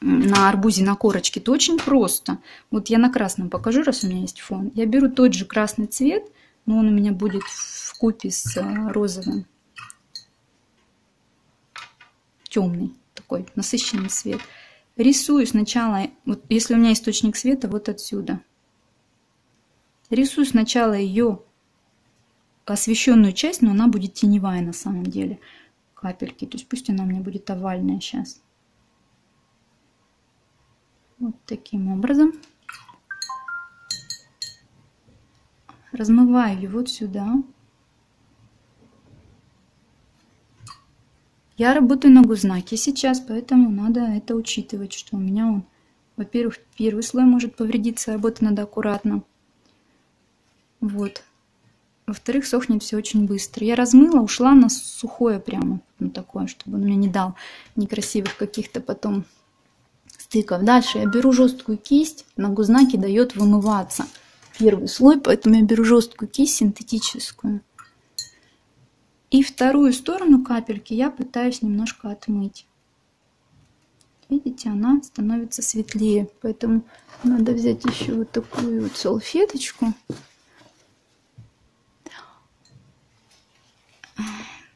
на арбузе на корочке, то очень просто. Вот я на красном покажу, раз у меня есть фон. Я беру тот же красный цвет, но он у меня будет в купе с розовым. Темный такой, насыщенный цвет. Рисую сначала, вот если у меня источник света, вот отсюда. Рисую сначала ее освещенную часть, но она будет теневая на самом деле. Капельки, то есть пусть она у меня будет овальная сейчас. Вот таким образом. Размываю ее вот сюда. Я работаю на гузнаке сейчас, поэтому надо это учитывать, что у меня он, во-первых, первый слой может повредиться, работать надо аккуратно. Вот. Во-вторых, сохнет все очень быстро. Я размыла, ушла на сухое прямо, ну, такое, чтобы он мне не дал некрасивых каких-то потом стыков. Дальше я беру жесткую кисть, на гузнаке дает вымываться первый слой, поэтому я беру жесткую кисть синтетическую. И вторую сторону капельки я пытаюсь немножко отмыть. Видите, она становится светлее, поэтому надо взять еще вот такую вот салфеточку.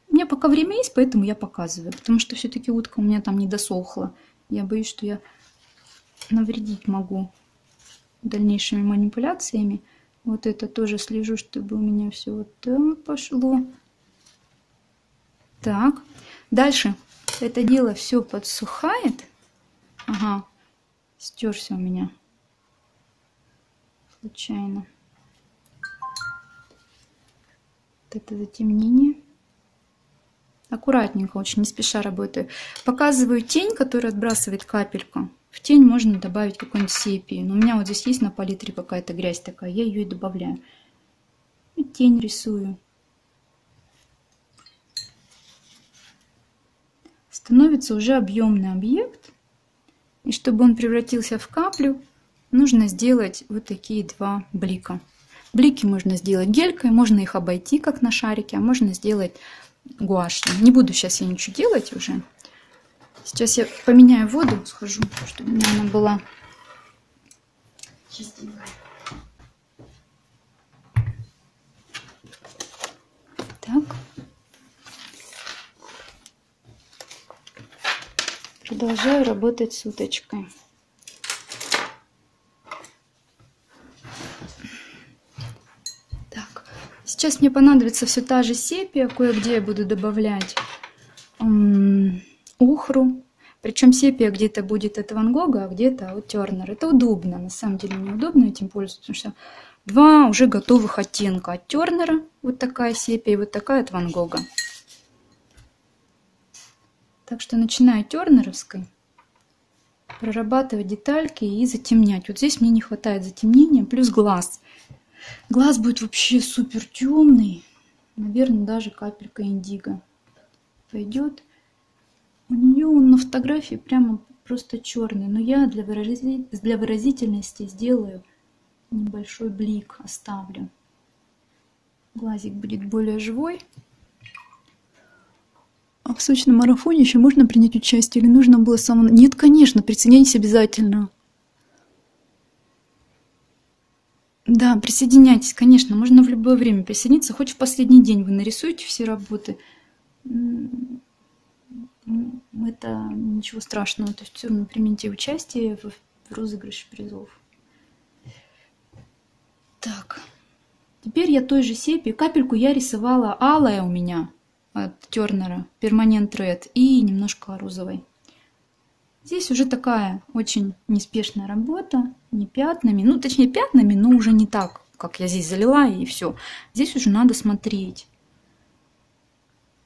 У меня пока время есть, поэтому я показываю, потому что все-таки утка у меня там не досохла. Я боюсь, что я навредить могу дальнейшими манипуляциями. Вот это тоже слежу, чтобы у меня все вот так пошло. Так, дальше это дело все подсухает. Ага, стерся у меня случайно. Вот это затемнение. Аккуратненько, очень не спеша работаю. Показываю тень, которая отбрасывает капельку. В тень можно добавить какой-нибудь сепии. Но у меня вот здесь есть на палитре какая-то грязь такая, я ее и добавляю. И тень рисую. Становится уже объемный объект. И чтобы он превратился в каплю, нужно сделать вот такие два блика. Блики можно сделать гелькой, можно их обойти, как на шарике, а можно сделать гуашью. Не буду сейчас я ничего делать уже. Сейчас я поменяю воду, схожу, чтобы у меня она была чистенькая. Так. Продолжаю работать с уточкой. Так. Сейчас мне понадобится все та же сепия, кое-где я буду добавлять охру. Причем сепия где-то будет от Ван Гога, а где-то от Тернера. Это удобно, на самом деле неудобно этим пользоваться, потому что два уже готовых оттенка от Тернера. Вот такая сепия и вот такая от Ван Гога. Так что начинаю тернеровской, прорабатывать детальки и затемнять. Вот здесь мне не хватает затемнения, плюс глаз. Глаз будет вообще супер темный. Наверное, даже капелька индиго пойдет. У нее он на фотографии прямо просто черный, но я для, вырази... для выразительности сделаю небольшой блик, оставлю. Глазик будет более живой. А в сочном марафоне еще можно принять участие или нужно было самому? Нет, конечно, присоединяйтесь обязательно. Да, присоединяйтесь, конечно, можно в любое время присоединиться, хоть в последний день вы нарисуете все работы. Это ничего страшного, то есть все равно примите участие в розыгрыше призов. Так, теперь я той же сепью, капельку я рисовала алая у меня от Тернера, перманент ред и немножко розовой. Здесь уже такая очень неспешная работа, не пятнами, ну точнее пятнами, но уже не так, как я здесь залила и все. Здесь уже надо смотреть,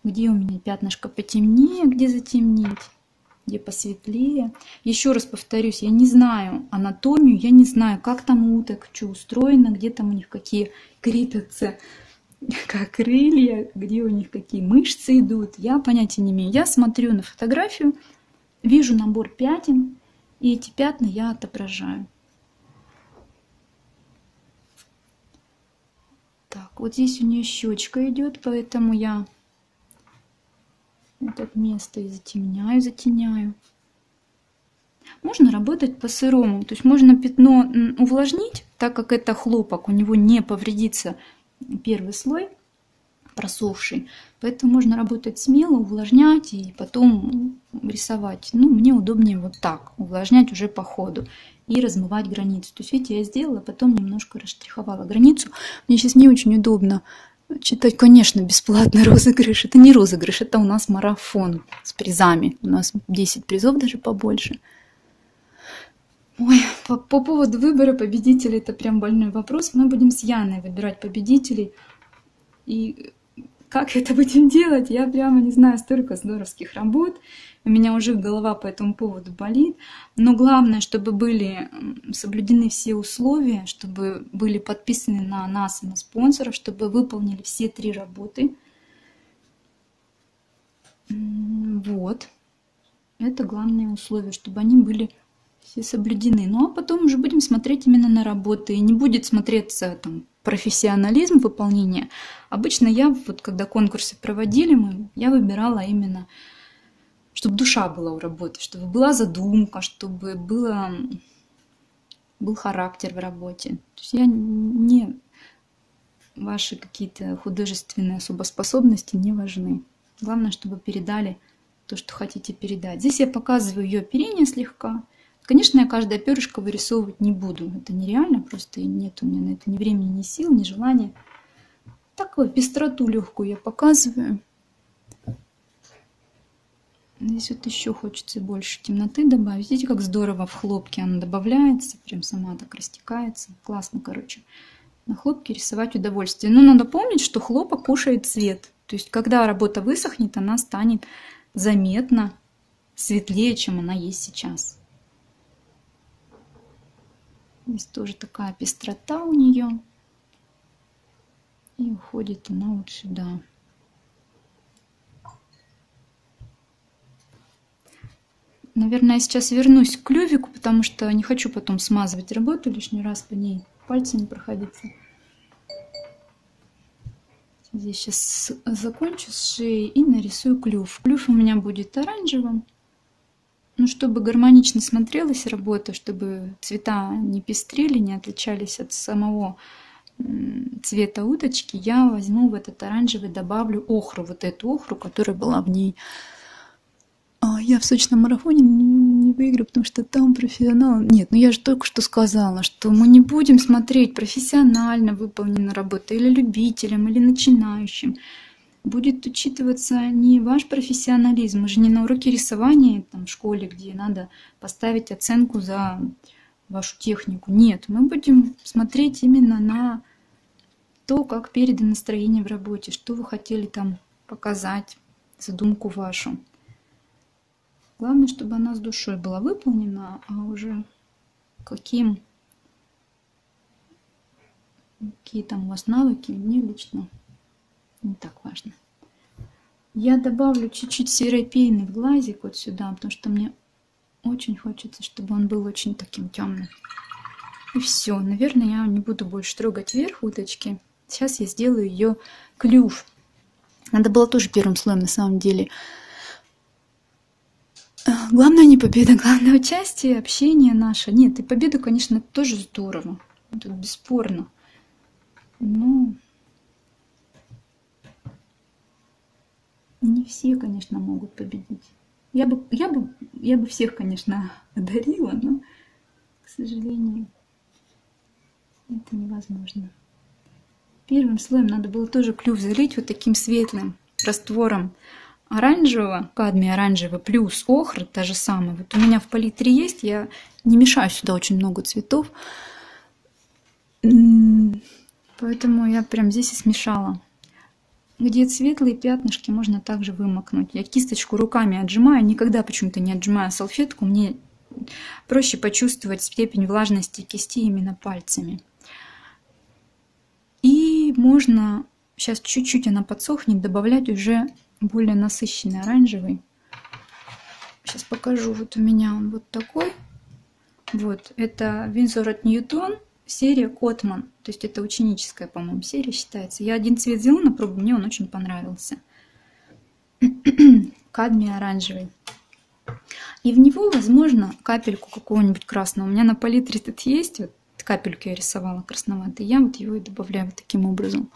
где у меня пятнышко потемнее, где затемнить, где посветлее. Еще раз повторюсь, я не знаю анатомию, я не знаю, как там уток, что устроено, где там у них какие критоцы, как крылья, где у них какие мышцы идут, я понятия не имею. Я смотрю на фотографию, вижу набор пятен, и эти пятна я отображаю. Так, вот здесь у нее щечка идет, поэтому я это место и затемняю, затеняю. Можно работать по-сырому, то есть можно пятно увлажнить, так как это хлопок, у него не повредится первый слой просохший, поэтому можно работать смело, увлажнять и потом рисовать. Ну, мне удобнее вот так, увлажнять уже по ходу и размывать границу. То есть, видите, я сделала, потом немножко расштриховала границу. Мне сейчас не очень удобно читать, конечно, бесплатный розыгрыш. Это не розыгрыш, это у нас марафон с призами. У нас десять призов, даже побольше. Ой, по, по поводу выбора победителей, это прям больной вопрос. Мы будем с Яной выбирать победителей. И как это будем делать, я прямо не знаю, столько здоровских работ. У меня уже голова по этому поводу болит. Но главное, чтобы были соблюдены все условия, чтобы были подписаны на нас и на спонсоров, чтобы выполнили все три работы. Вот. Это главное условие, чтобы они были все соблюдены. Ну а потом уже будем смотреть именно на работы. И не будет смотреться там профессионализм выполнения. Обычно я, вот когда конкурсы проводили, мы, я выбирала именно, чтобы душа была у работы, чтобы была задумка, чтобы было, был характер в работе. То есть я не... Ваши какие-то художественные особо способности не важны. Главное, чтобы передали то, что хотите передать. Здесь я показываю ее оперение слегка. Конечно, я каждое перышко вырисовывать не буду. Это нереально, просто нет у меня на это ни времени, ни сил, ни желания. Такую пестроту легкую я показываю. Здесь вот еще хочется больше темноты добавить. Видите, как здорово в хлопке она добавляется, прям сама так растекается. Классно, короче. На хлопке рисовать удовольствие. Но надо помнить, что хлопок кушает цвет. То есть, когда работа высохнет, она станет заметно светлее, чем она есть сейчас. Здесь тоже такая пестрота у нее. И уходит она вот сюда. Наверное, я сейчас вернусь к клювику, потому что не хочу потом смазывать работу, лишний раз по ней пальцем не проходиться. Здесь сейчас закончу с шеей и нарисую клюв. Клюв у меня будет оранжевым. Ну, чтобы гармонично смотрелась работа, чтобы цвета не пестрили, не отличались от самого цвета уточки, я возьму в этот оранжевый, добавлю охру, вот эту охру, которая была в ней. Я в сочном марафоне не выиграю, потому что там профессионал. Нет, ну я же только что сказала, что мы не будем смотреть, профессионально выполнена работа или любителям, или начинающим. Будет учитываться не ваш профессионализм. Мы же не на уроке рисования там, в школе, где надо поставить оценку за вашу технику. Нет, мы будем смотреть именно на то, как передано настроение в работе, что вы хотели там показать, задумку вашу. Главное, чтобы она с душой была выполнена, а уже каким, какие там у вас навыки, мне лично не так важно. Я добавлю чуть-чуть серой пены в глазик вот сюда, потому что мне очень хочется, чтобы он был очень таким темным. И все. Наверное, я не буду больше трогать верх уточки. Сейчас я сделаю ее клюв. Надо было тоже первым слоем на самом деле. Главное не победа, главное участие, общение наше. Нет, и победу, конечно, тоже здорово. Тут бесспорно. Но не все, конечно, могут победить. Я бы, я бы, я бы всех, конечно, одарила, но, к сожалению, это невозможно. Первым слоем надо было тоже клюв залить вот таким светлым раствором оранжевого, кадмий оранжевый плюс охра, та же самая. Вот у меня в палитре есть, я не мешаю сюда очень много цветов, поэтому я прям здесь и смешала. Где светлые пятнышки, можно также вымокнуть. Я кисточку руками отжимаю, никогда почему-то не отжимаю салфетку, мне проще почувствовать степень влажности кисти именно пальцами. И можно, сейчас чуть-чуть она подсохнет, добавлять уже более насыщенный оранжевый. Сейчас покажу. Вот у меня он вот такой. Вот. Это Винсор энд Ньютон, серия Котман. То есть это ученическая, по-моему, серия считается. Я один цвет взяла на пробу, мне он очень понравился. Кадмий оранжевый. И в него, возможно, капельку какого-нибудь красного. У меня на палитре этот есть. Вот капельку я рисовала красноватый. Я вот его и добавляю вот таким образом.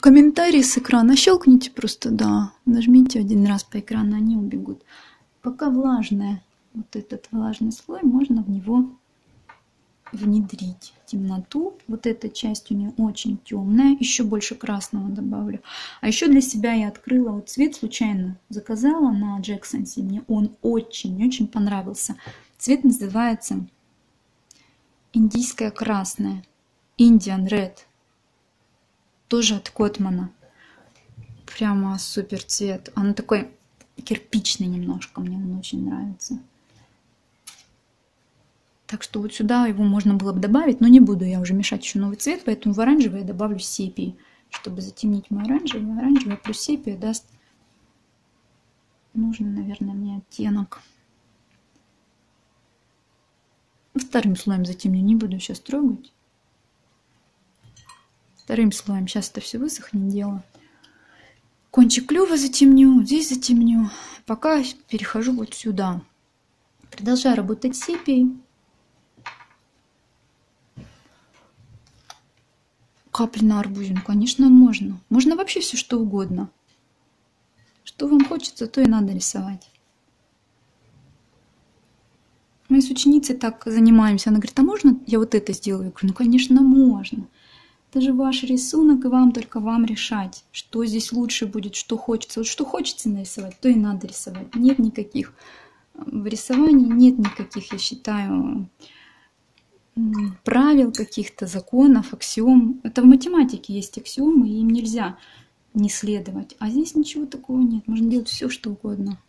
Комментарии с экрана щелкните просто, да, нажмите один раз по экрану, они убегут. Пока влажная, вот этот влажный слой, можно в него внедрить темноту. Вот эта часть у нее очень темная, еще больше красного добавлю. А еще для себя я открыла вот цвет, случайно заказала на Джексонсе, мне он очень-очень понравился. Цвет называется индийская красная, Indian Red. Тоже от Котмана. Прямо супер цвет. Он такой кирпичный немножко. Мне он очень нравится. Так что вот сюда его можно было бы добавить. Но не буду я уже мешать еще новый цвет. Поэтому в оранжевый я добавлю сепии. Чтобы затемнить мой оранжевый. Оранжевый плюс сепия даст нужный, наверное, мне оттенок. Вторым слоем затемню. Не буду сейчас трогать. Вторым слоем. Сейчас это все высохнет дело. Кончик клюва затемню, здесь затемню. Пока перехожу вот сюда. Продолжаю работать сепией. Капли на арбузин, конечно, можно. Можно вообще все что угодно. Что вам хочется, то и надо рисовать. Мы с ученицей так занимаемся. Она говорит, а можно я вот это сделаю? Я говорю, ну, конечно, можно. Это же ваш рисунок, и вам только вам решать, что здесь лучше будет, что хочется. Вот что хочется нарисовать, то и надо рисовать. Нет никаких, в рисовании нет никаких, я считаю, правил каких-то, законов, аксиом. Это в математике есть аксиомы, и им нельзя не следовать. А здесь ничего такого нет, можно делать все, что угодно.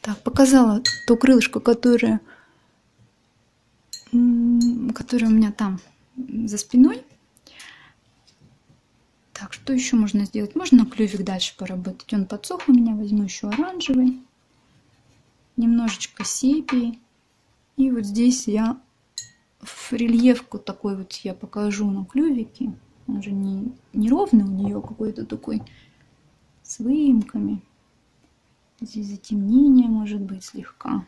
Так, показала то крылышко, которое, которое у меня там за спиной. Так, что еще можно сделать? Можно клювик дальше поработать. Он подсох у меня, возьму еще оранжевый. Немножечко сепии. И вот здесь я в рельефку такой вот я покажу на клювике. Он же не, не ровный у нее, какой-то такой с выемками. Здесь затемнение может быть слегка.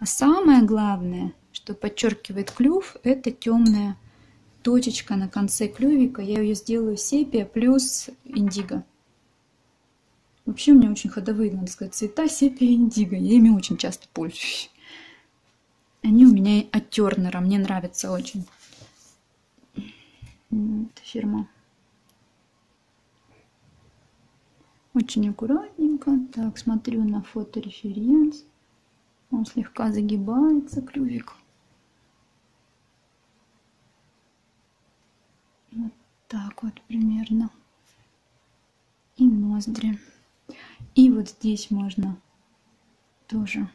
А самое главное, что подчеркивает клюв, это темная точечка на конце клювика. Я ее сделаю сепия плюс индиго. Вообще у меня очень ходовые, надо сказать, цвета сепия и индиго. Я ими очень часто пользуюсь. Они у меня от Тернера, мне нравятся очень. Это фирма. Очень аккуратненько. Так, смотрю на фотореференс. Он слегка загибается, клювик. Вот так вот примерно. И ноздри. И вот здесь можно тоже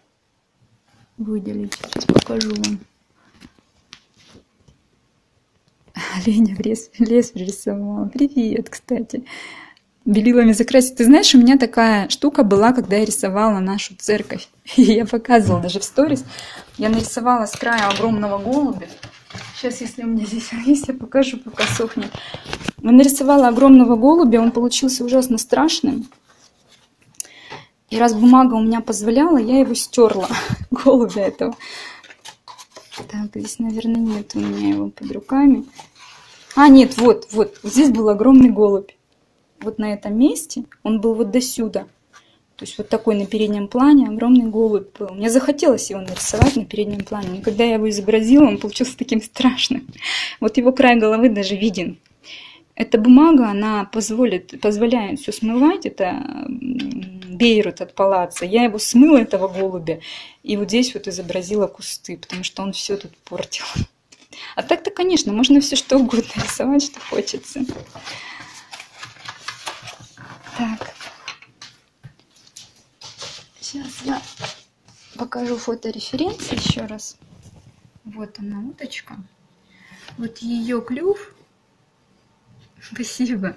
выделить. Сейчас покажу вам. Оленя в лес, лес пририсовала. Привет, кстати. Белилами закрасить. Ты знаешь, у меня такая штука была, когда я рисовала нашу церковь. И я показывала даже в сторис. Я нарисовала с края огромного голубя. Сейчас, если у меня здесь есть, я покажу, пока сохнет. Я нарисовала огромного голубя. Он получился ужасно страшным. И раз бумага у меня позволяла, я его стерла. Голубя этого. Так, здесь, наверное, нет у меня его под руками. А, нет, вот, вот. Здесь был огромный голубь. Вот на этом месте, он был вот до сюда. То есть вот такой на переднем плане огромный голубь был. Мне захотелось его нарисовать на переднем плане. И когда я его изобразила, он получился таким страшным. Вот его край головы даже виден. Эта бумага, она позволит, позволяет все смывать. Это бейрут от Палаццо. Я его смыла, этого голубя. И вот здесь вот изобразила кусты, потому что он все тут портил. А так-то, конечно, можно все что угодно рисовать, что хочется. Так, сейчас я покажу фотореференс еще раз. Вот она, уточка. Вот ее клюв. Спасибо.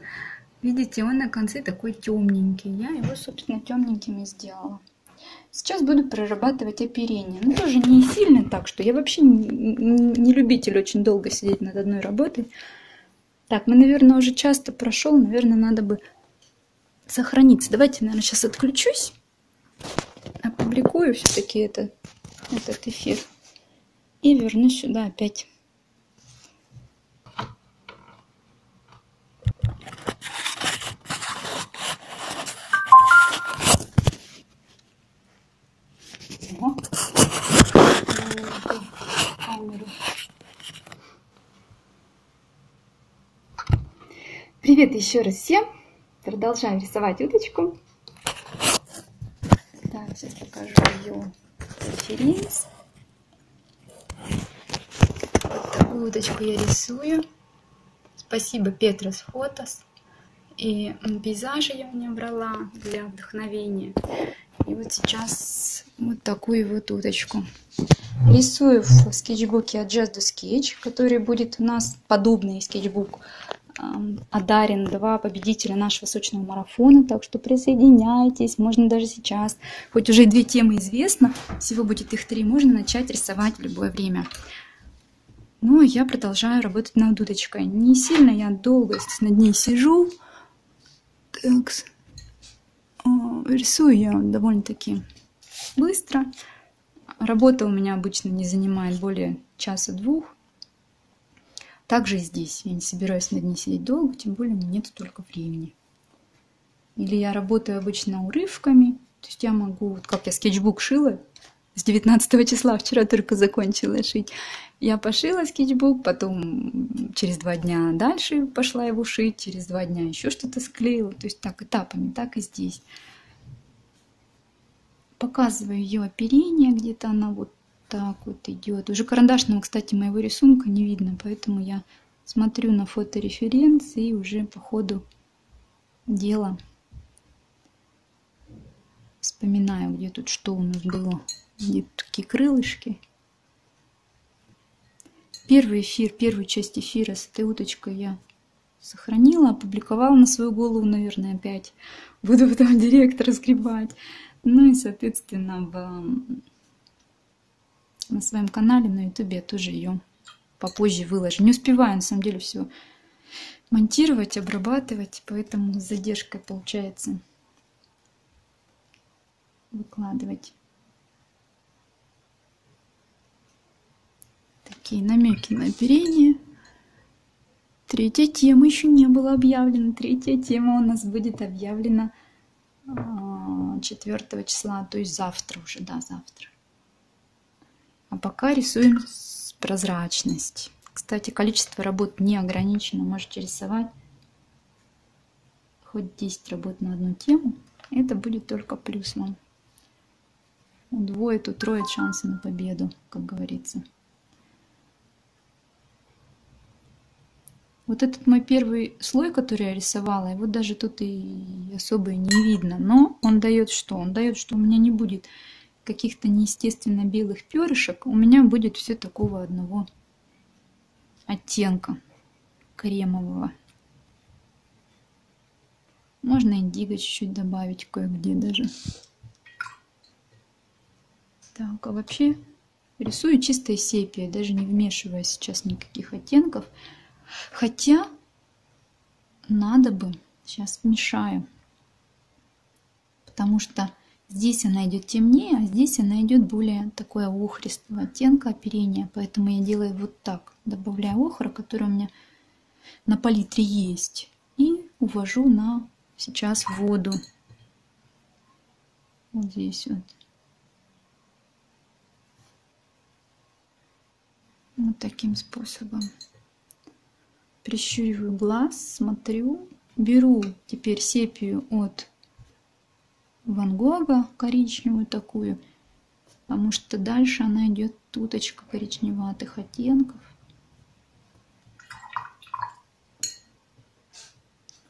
Видите, он на конце такой темненький. Я его, собственно, темненьким и сделала. Сейчас буду прорабатывать оперение. Ну, тоже не сильно так, что я вообще не любитель очень долго сидеть над одной работой. Так, мы, наверное, уже часто прошел. Наверное, надо бы... сохранится. Давайте, наверное, сейчас отключусь, опубликую все-таки это, этот эфир и вернусь сюда опять. О. Привет еще раз всем! Продолжаем рисовать уточку. Так, сейчас покажу ее референс. Вот такую уточку я рисую. Спасибо Петру Схотос. И пейзажи я у меня брала для вдохновения. И вот сейчас вот такую вот уточку. Рисую в скетчбуке от Just Do Sketch, который будет у нас подобный скетчбук. Одарен два победителя нашего сочного марафона, так что присоединяйтесь, можно даже сейчас, хоть уже две темы известно, всего будет их три, можно начать рисовать в любое время. Ну, а я продолжаю работать над удочкой, не сильно я долго над ней сижу, так, рисую я довольно-таки быстро, работа у меня обычно не занимает более часа-двух. Также и здесь. Я не собираюсь над ней сидеть долго, тем более мне нет столько времени. Или я работаю обычно урывками, то есть я могу, вот как я скетчбук шила, с девятнадцатого числа, вчера только закончила шить. Я пошила скетчбук, потом через два дня дальше пошла его шить, через два дня еще что-то склеила. То есть так этапами, так и здесь. Показываю ее оперение, где-то она вот так вот идет. Уже карандашного, кстати, моего рисунка не видно, поэтому я смотрю на фотореференс и уже по ходу дела вспоминаю, где тут что у нас было. Где такие крылышки. Первый эфир, первую часть эфира с этой уточкой я сохранила, опубликовала на свою голову, наверное, опять. Буду потом директ разгребать. Ну и, соответственно, в, на своем канале на ютубе я тоже ее попозже выложу. Не успеваю, на самом деле, все монтировать, обрабатывать, поэтому с задержкой получается выкладывать. Такие намеки на оперение. Третья тема еще не была объявлена. Третья тема у нас будет объявлена четвёртого числа, то есть завтра уже, да, завтра. А пока рисуем прозрачность. Кстати, количество работ не ограничено. Можете рисовать хоть десять работ на одну тему. Это будет только плюс вам. Удвоит, утроит шансы на победу, как говорится. Вот этот мой первый слой, который я рисовала, его даже тут и особо не видно. Но он дает что? Он дает, что у меня не будет каких-то неестественно белых перышек. У меня будет все такого одного оттенка кремового. Можно индиго чуть-чуть добавить кое-где даже. Так, а вообще рисую чистой сепией, даже не вмешивая сейчас никаких оттенков. Хотя надо бы, сейчас мешаю, потому что здесь она идет темнее, а здесь она идет более такое охристого оттенка оперения. Поэтому я делаю вот так, добавляю охра, который у меня на палитре есть, и увожу на сейчас воду. Вот здесь вот. Вот таким способом. Прищуриваю глаз, смотрю, беру теперь сепию от Ван Гога, коричневую такую, потому что дальше она идет туточка коричневатых оттенков.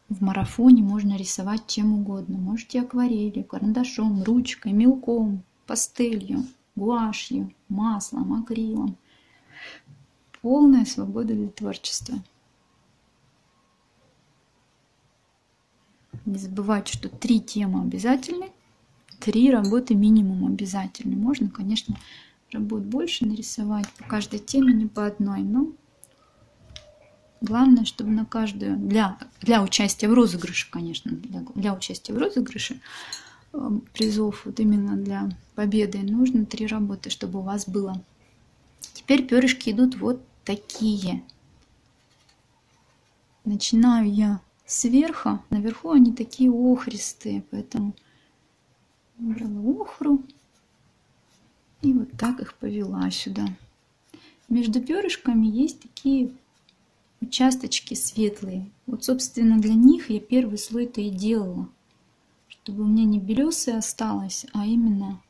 В марафоне можно рисовать чем угодно. Можете акварелью, карандашом, ручкой, мелком, пастелью, гуашью, маслом, акрилом. Полная свобода для творчества. Не забывайте, что три темы обязательны, три работы минимум обязательны. Можно, конечно, работ больше нарисовать, по каждой теме не по одной, но главное, чтобы на каждую, для, для участия в розыгрыше, конечно, для, для участия в розыгрыше призов, вот именно для победы, нужно три работы, чтобы у вас было. Теперь перышки идут вот такие. Начинаю я сверху, наверху они такие охристые, поэтому брала охру и вот так их повела сюда. Между перышками есть такие участочки светлые. Вот, собственно, для них я первый слой-то и делала, чтобы у меня не белесы осталось, а именно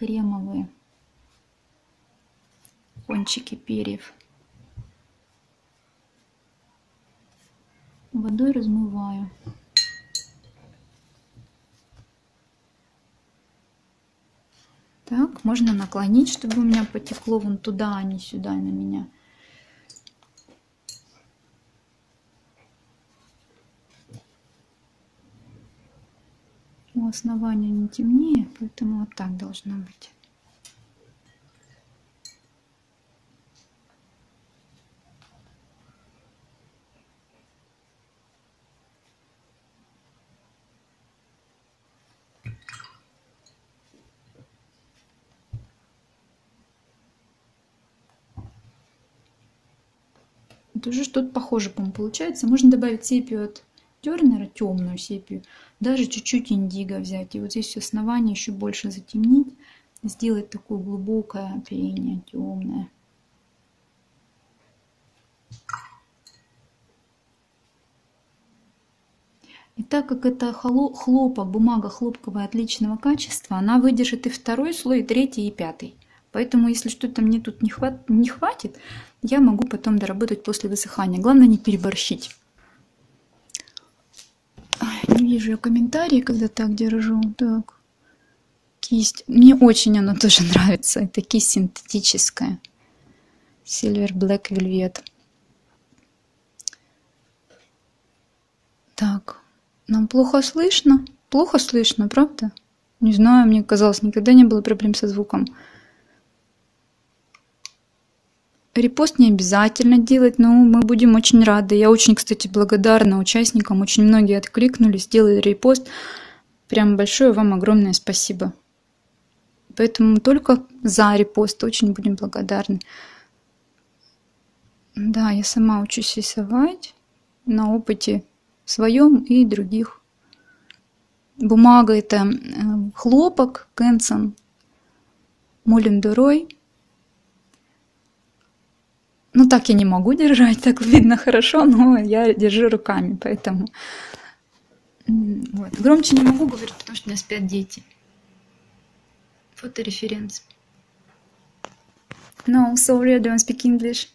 кремовые кончики перьев. Водой размываю. Так, можно наклонить, чтобы у меня потекло вон туда, а не сюда на меня. У основания не темнее, поэтому вот так должно быть. вот уже что-то похоже, по-моему, получается. Можно добавить сепию от Тернера, темную сепию, даже чуть-чуть индиго взять. И вот здесь основание еще больше затемнить, сделать такое глубокое оперение темное. И так как это хлопок, бумага хлопковая отличного качества, она выдержит и второй слой, и третий, и пятый. Поэтому, если что-то мне тут не, хват... не хватит, я могу потом доработать после высыхания. Главное не переборщить. Ой, не вижу я комментарии, когда так держу. Так. Кисть. Мне очень она тоже нравится. Это кисть синтетическая. Silver Black Velvet. Так. Нам плохо слышно? Плохо слышно, правда? Не знаю, мне казалось, никогда не было проблем со звуком. Репост не обязательно делать, но мы будем очень рады. Я очень, кстати, благодарна участникам. Очень многие откликнулись, сделали репост. Прям большое вам огромное спасибо. Поэтому только за репост очень будем благодарны. Да, я сама учусь рисовать на опыте своем и других. Бумага это хлопок, Кэнсон Мулен дю Руа. Ну так я не могу держать, так видно хорошо, но я держу руками, поэтому вот. Громче не могу говорить, потому что у меня спят дети. Фотореференс. No, sorry, I don't speak English.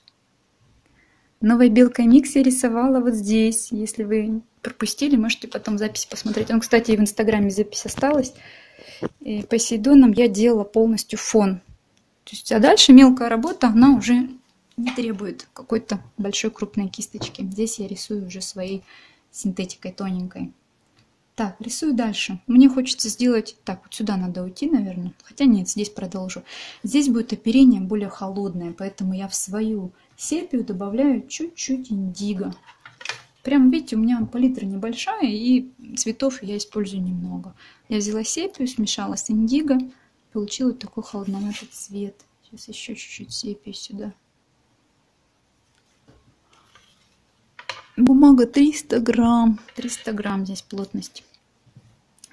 Новой белкой микс я рисовала вот здесь. Если вы пропустили, можете потом запись посмотреть. Он, кстати, и в Инстаграме запись осталась. И Посейдоном я делала полностью фон. То есть, а дальше мелкая работа, она уже не требует какой-то большой крупной кисточки. Здесь я рисую уже своей синтетикой тоненькой. Так, рисую дальше. Мне хочется сделать... Так, вот сюда надо уйти, наверное. Хотя нет, здесь продолжу. Здесь будет оперение более холодное, поэтому я в свою сепию добавляю чуть-чуть индиго. Прям, видите, у меня палитра небольшая, и цветов я использую немного. Я взяла сепию, смешала с индиго, получила такой холодноватый цвет. Сейчас еще чуть-чуть сепию сюда. Бумага триста грамм. триста грамм здесь плотность.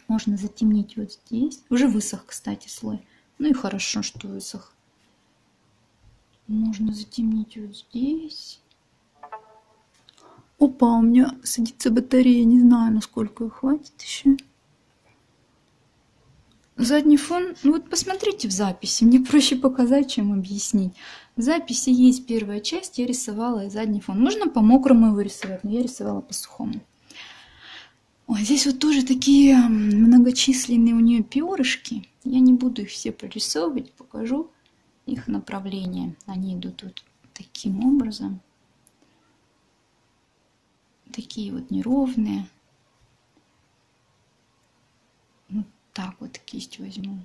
Можно затемнить вот здесь. Уже высох, кстати, слой. Ну и хорошо, что высох. Можно затемнить вот здесь. Опа, у меня садится батарея. Не знаю, насколько ее хватит еще. Задний фон. Ну вот посмотрите в записи. Мне проще показать, чем объяснить. В записи есть первая часть, я рисовала и задний фон. Можно по мокрому его рисовать, но я рисовала по сухому. Ой, здесь вот тоже такие многочисленные у нее перышки. Я не буду их все прорисовывать, покажу их направление. Они идут вот таким образом. Такие вот неровные. Вот так вот кисть возьму.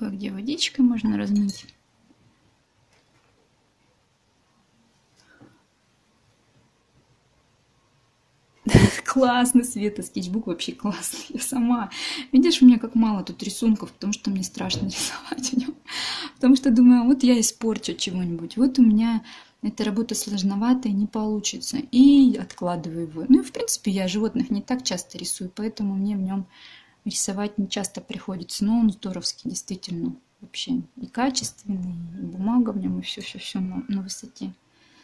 Где водичкой можно размыть. Классно, Света, скетчбук вообще классный. Я сама. Видишь, у меня как мало тут рисунков, потому что мне страшно рисовать в нем. Потому что думаю, вот я испорчу чего-нибудь. Вот у меня эта работа сложноватая, не получится. И откладываю его. Ну и в принципе я животных не так часто рисую, поэтому мне в нем... Рисовать не часто приходится, но он здоровский, действительно, вообще и качественный, и бумага в нем, и все-все-все на, на высоте.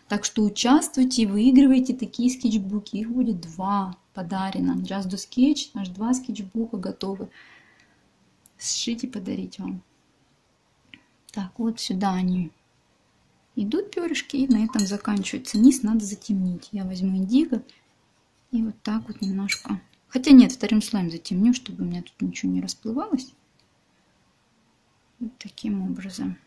Так что участвуйте и выигрывайте такие скетчбуки. Их будет два подарено. Just Do Sketch, аж два скетчбука готовы сшить и подарить вам. Так, вот сюда они идут, перышки, и на этом заканчивается. Низ надо затемнить. Я возьму индиго и вот так вот немножко... Хотя нет, вторым слоем затемню, чтобы у меня тут ничего не расплывалось. Вот таким образом.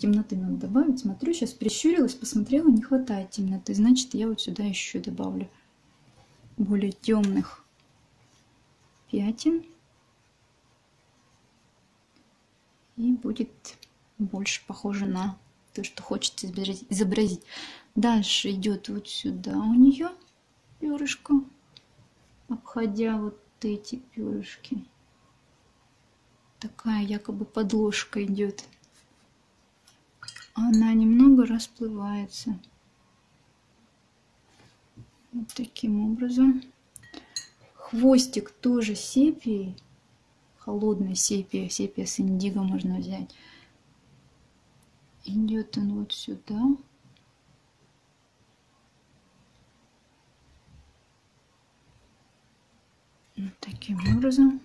Темноты надо добавить. Смотрю, сейчас прищурилась, посмотрела, не хватает темноты. Значит, я вот сюда еще добавлю более темных пятен. И будет больше похоже на то, что хочется изобразить. Дальше идет вот сюда у нее. Перышко, обходя вот эти перышки. такая якобы подложка идет. Она немного расплывается. Вот таким образом. Хвостик тоже сепией. Холодная сепия. Сепия с индиго можно взять. Идет он вот сюда. Вот таким образом.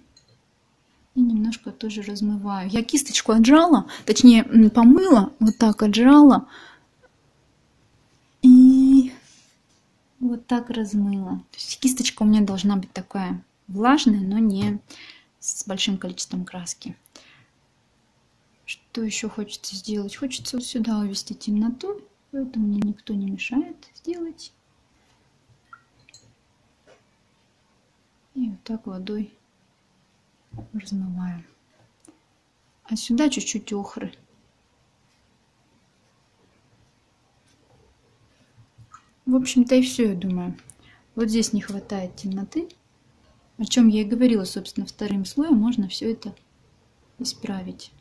И немножко тоже размываю. Я кисточку отжала, точнее помыла, вот так отжала и вот так размыла. То есть кисточка у меня должна быть такая влажная, но не с большим количеством краски. Что еще хочется сделать? Хочется вот сюда увести темноту, поэтому мне никто не мешает сделать. И вот так водой размываем. А сюда чуть-чуть охры. В общем-то и все, я думаю. Вот здесь не хватает темноты. О чем я и говорила, собственно, вторым слоем можно все это исправить.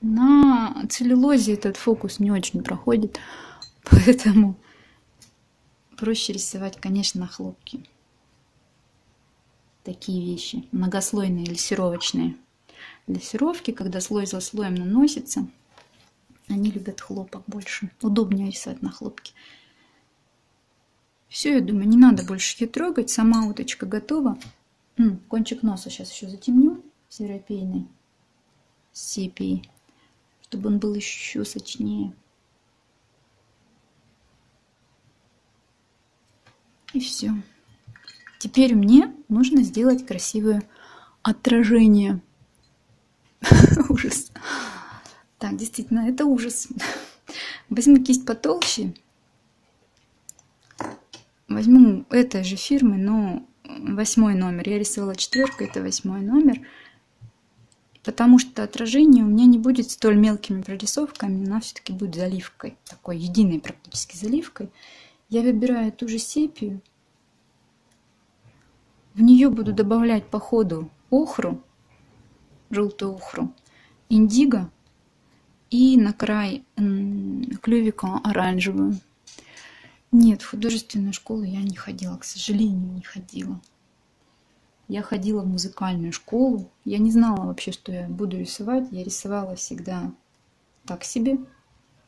На целлюлозе этот фокус не очень проходит, поэтому проще рисовать, конечно, на хлопке. Такие вещи. Многослойные лессировочные. Лессировки, когда слой за слоем наносится, они любят хлопок больше. Удобнее рисовать на хлопке. Все, я думаю, не надо больше ее трогать. Сама уточка готова. М, кончик носа сейчас еще затемню серопейной сепией, чтобы он был еще сочнее. И все. Теперь мне нужно сделать красивое отражение. Ужас. Так, действительно, это ужас. Возьму кисть потолще. Возьму этой же фирмы, но восьмой номер. Я рисовала четверку, это восьмой номер. Потому что отражение у меня не будет столь мелкими прорисовками, она все-таки будет заливкой. Такой единой практически заливкой. Я выбираю ту же сепию, в нее буду добавлять по ходу охру, желтую охру, индиго и на край клювика оранжевую. Нет, в художественную школу я не ходила, к сожалению, не ходила. Я ходила в музыкальную школу, я не знала вообще, что я буду рисовать, я рисовала всегда так себе.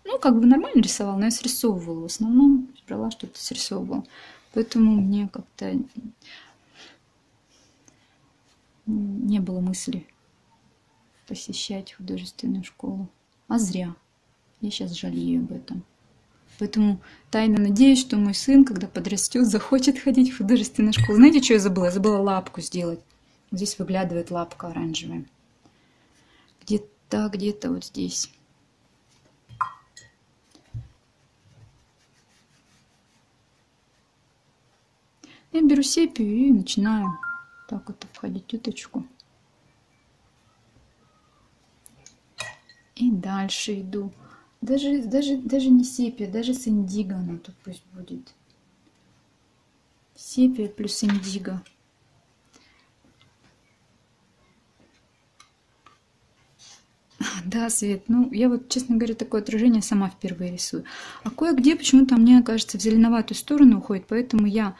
Ну, как бы нормально рисовала, но я срисовывала в основном. Брала что-то, срисовывала. Поэтому мне как-то не было мысли посещать художественную школу. А зря. Я сейчас жалею об этом. Поэтому тайно надеюсь, что мой сын, когда подрастет, захочет ходить в художественную школу. Знаете, что я забыла? Я забыла лапку сделать. Здесь выглядывает лапка оранжевая. Где-то, где-то вот здесь. Я беру сепию и начинаю так вот обходить уточку. И дальше иду. Даже, даже, даже не сепия, даже с индиго она тут пусть будет. Сепия плюс индиго. Да, Свет, ну я вот, честно говоря, такое отражение сама впервые рисую. А кое-где почему-то, мне кажется, в зеленоватую сторону уходит, поэтому я...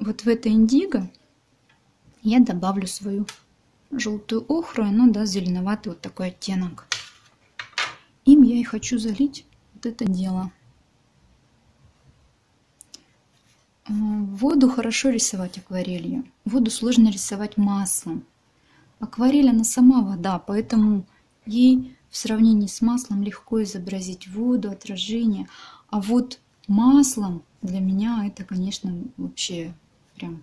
Вот в это индиго я добавлю свою желтую охру, и она даст зеленоватый вот такой оттенок. Им я и хочу залить вот это дело. Воду хорошо рисовать акварелью. Воду сложно рисовать маслом. Акварель, она сама вода, поэтому ей в сравнении с маслом легко изобразить воду, отражение. А вот маслом для меня это, конечно, вообще... Прям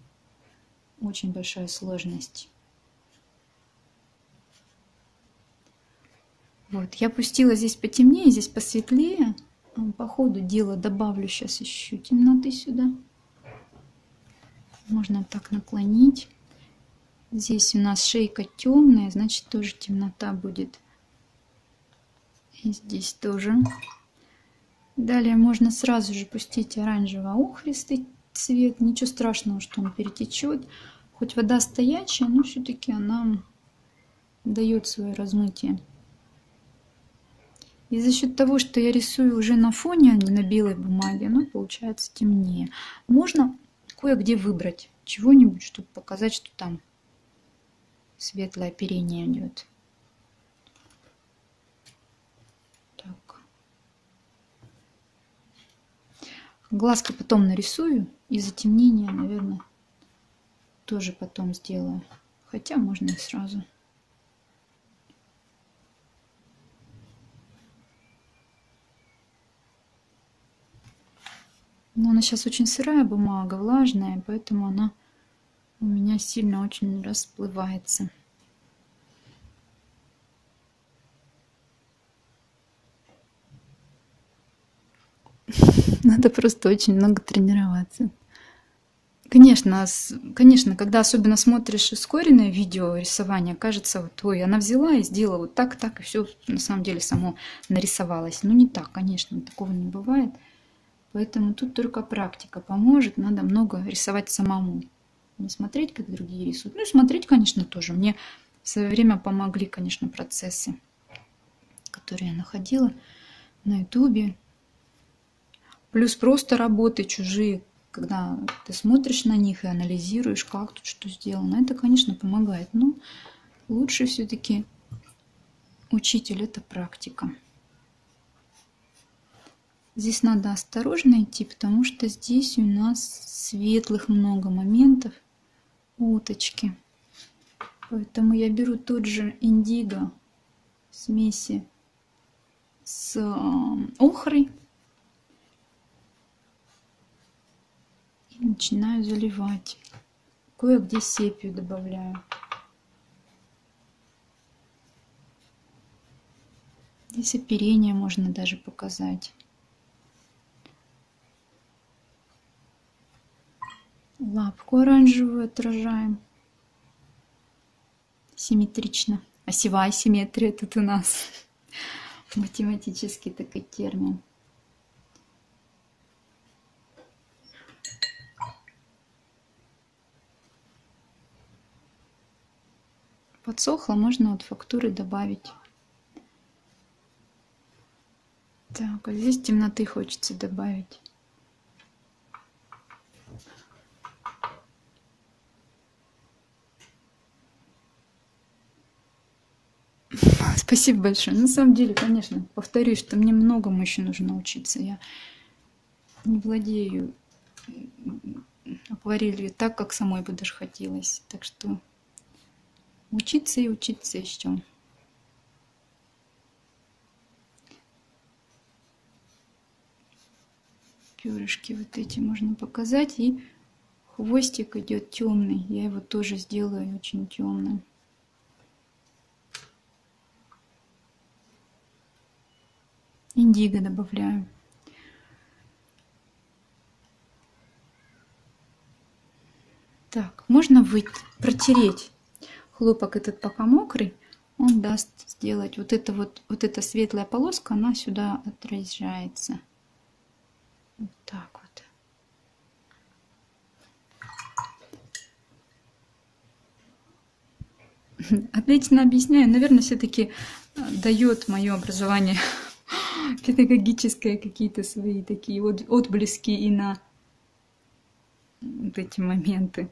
очень большая сложность. Вот, я пустила здесь потемнее, здесь посветлее. По ходу дела добавлю сейчас еще темноты сюда. Можно так наклонить. Здесь у нас шейка темная, значит, тоже темнота будет. И здесь тоже. Далее можно сразу же пустить оранжево-охристый цвет, ничего страшного, что он перетечет. Хоть вода стоячая, но все-таки она дает свое размытие. И за счет того, что я рисую уже на фоне, а не на белой бумаге, оно получается темнее. Можно кое-где выбрать чего-нибудь, чтобы показать, что там светлое оперение идет. Так. Глазки потом нарисую, и затемнение, наверное, тоже потом сделаю. Хотя можно и сразу. Но она сейчас очень сырая бумага, влажная, поэтому она у меня сильно очень расплывается. Надо просто очень много тренироваться. Конечно, конечно, когда особенно смотришь ускоренное видео рисования, кажется, вот, ой, она взяла и сделала вот так, так, и все на самом деле само нарисовалось. Но не так, конечно, такого не бывает. Поэтому тут только практика поможет. Надо много рисовать самому. Не смотреть, как другие рисуют. Ну и смотреть, конечно, тоже. Мне в свое время помогли, конечно, процессы, которые я находила на ютубе. Плюс просто работы чужие, когда ты смотришь на них и анализируешь, как тут что сделано. Это, конечно, помогает. Но лучше все-таки учитель – это практика. Здесь надо осторожно идти, потому что здесь у нас светлых много моментов, уточки. Поэтому я беру тот же индиго в смеси с охрой и начинаю заливать. Кое-где сепию добавляю. Здесь оперение можно даже показать. Лапку оранжевую отражаем. Симметрично. Осевая симметрия тут у нас. Математический такой термин. Подсохло, можно от фактуры добавить. Так, а здесь темноты хочется добавить. Спасибо большое. На самом деле, конечно, повторюсь, что мне многому еще нужно учиться. Я не владею акварелью так, как самой бы даже хотелось. Так что учиться и учиться еще. Перышки вот эти можно показать. И хвостик идет темный. Я его тоже сделаю очень темным. Индиго добавляю. Так, можно выйти, протереть хлопок этот пока мокрый. Он даст сделать вот это вот, вот эта светлая полоска, она сюда отражается. Вот так вот. Отлично объясняю. Наверное, все-таки дает мое образование педагогическое какие-то свои такие отблески и на вот эти моменты.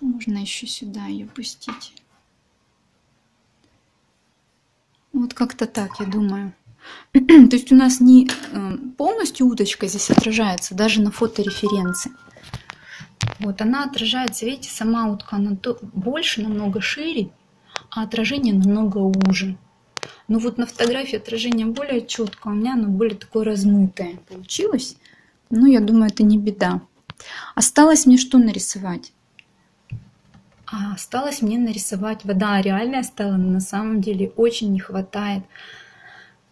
Можно еще сюда ее пустить. Вот как-то так, я думаю. То есть у нас не полностью уточка здесь отражается, даже на фотореференции. Вот она отражается, видите, сама утка, она больше, намного шире, а отражение намного уже. Но вот на фотографии отражение более четкое, у меня оно более такое размытое получилось. Но я думаю, это не беда. Осталось мне что нарисовать? А осталось мне нарисовать, вода реальная стала, но на самом деле очень не хватает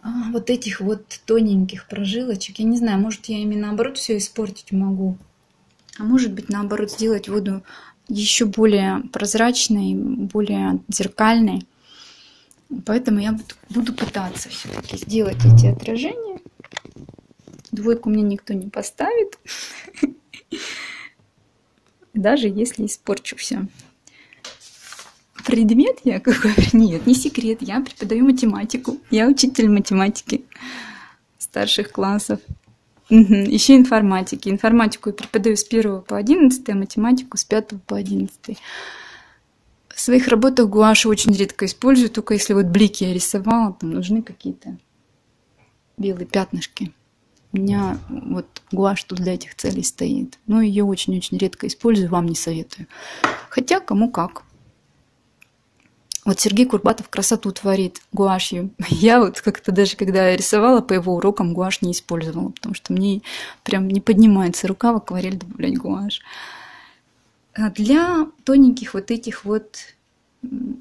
вот этих вот тоненьких прожилочек. Я не знаю, может, я ими наоборот все испортить могу. А может быть, наоборот, сделать воду еще более прозрачной, более зеркальной. Поэтому я буду пытаться все-таки сделать эти отражения. Двойку мне никто не поставит, даже если испорчу все. Предмет я какой? Нет, не секрет, я преподаю математику. Я учитель математики старших классов. Еще информатики. Информатику я преподаю с первого по одиннадцатый, а математику с пятого по одиннадцатый. В своих работах гуашь очень редко использую, только если вот блики я рисовала, там нужны какие-то белые пятнышки. У меня вот гуашь тут для этих целей стоит. Но ее очень-очень редко использую, вам не советую. Хотя кому как. Вот Сергей Курбатов красоту творит гуашью. Я вот как-то даже, когда я рисовала по его урокам, гуашь не использовала, потому что мне прям не поднимается рука в акварель добавлять гуашь. Для тоненьких вот этих вот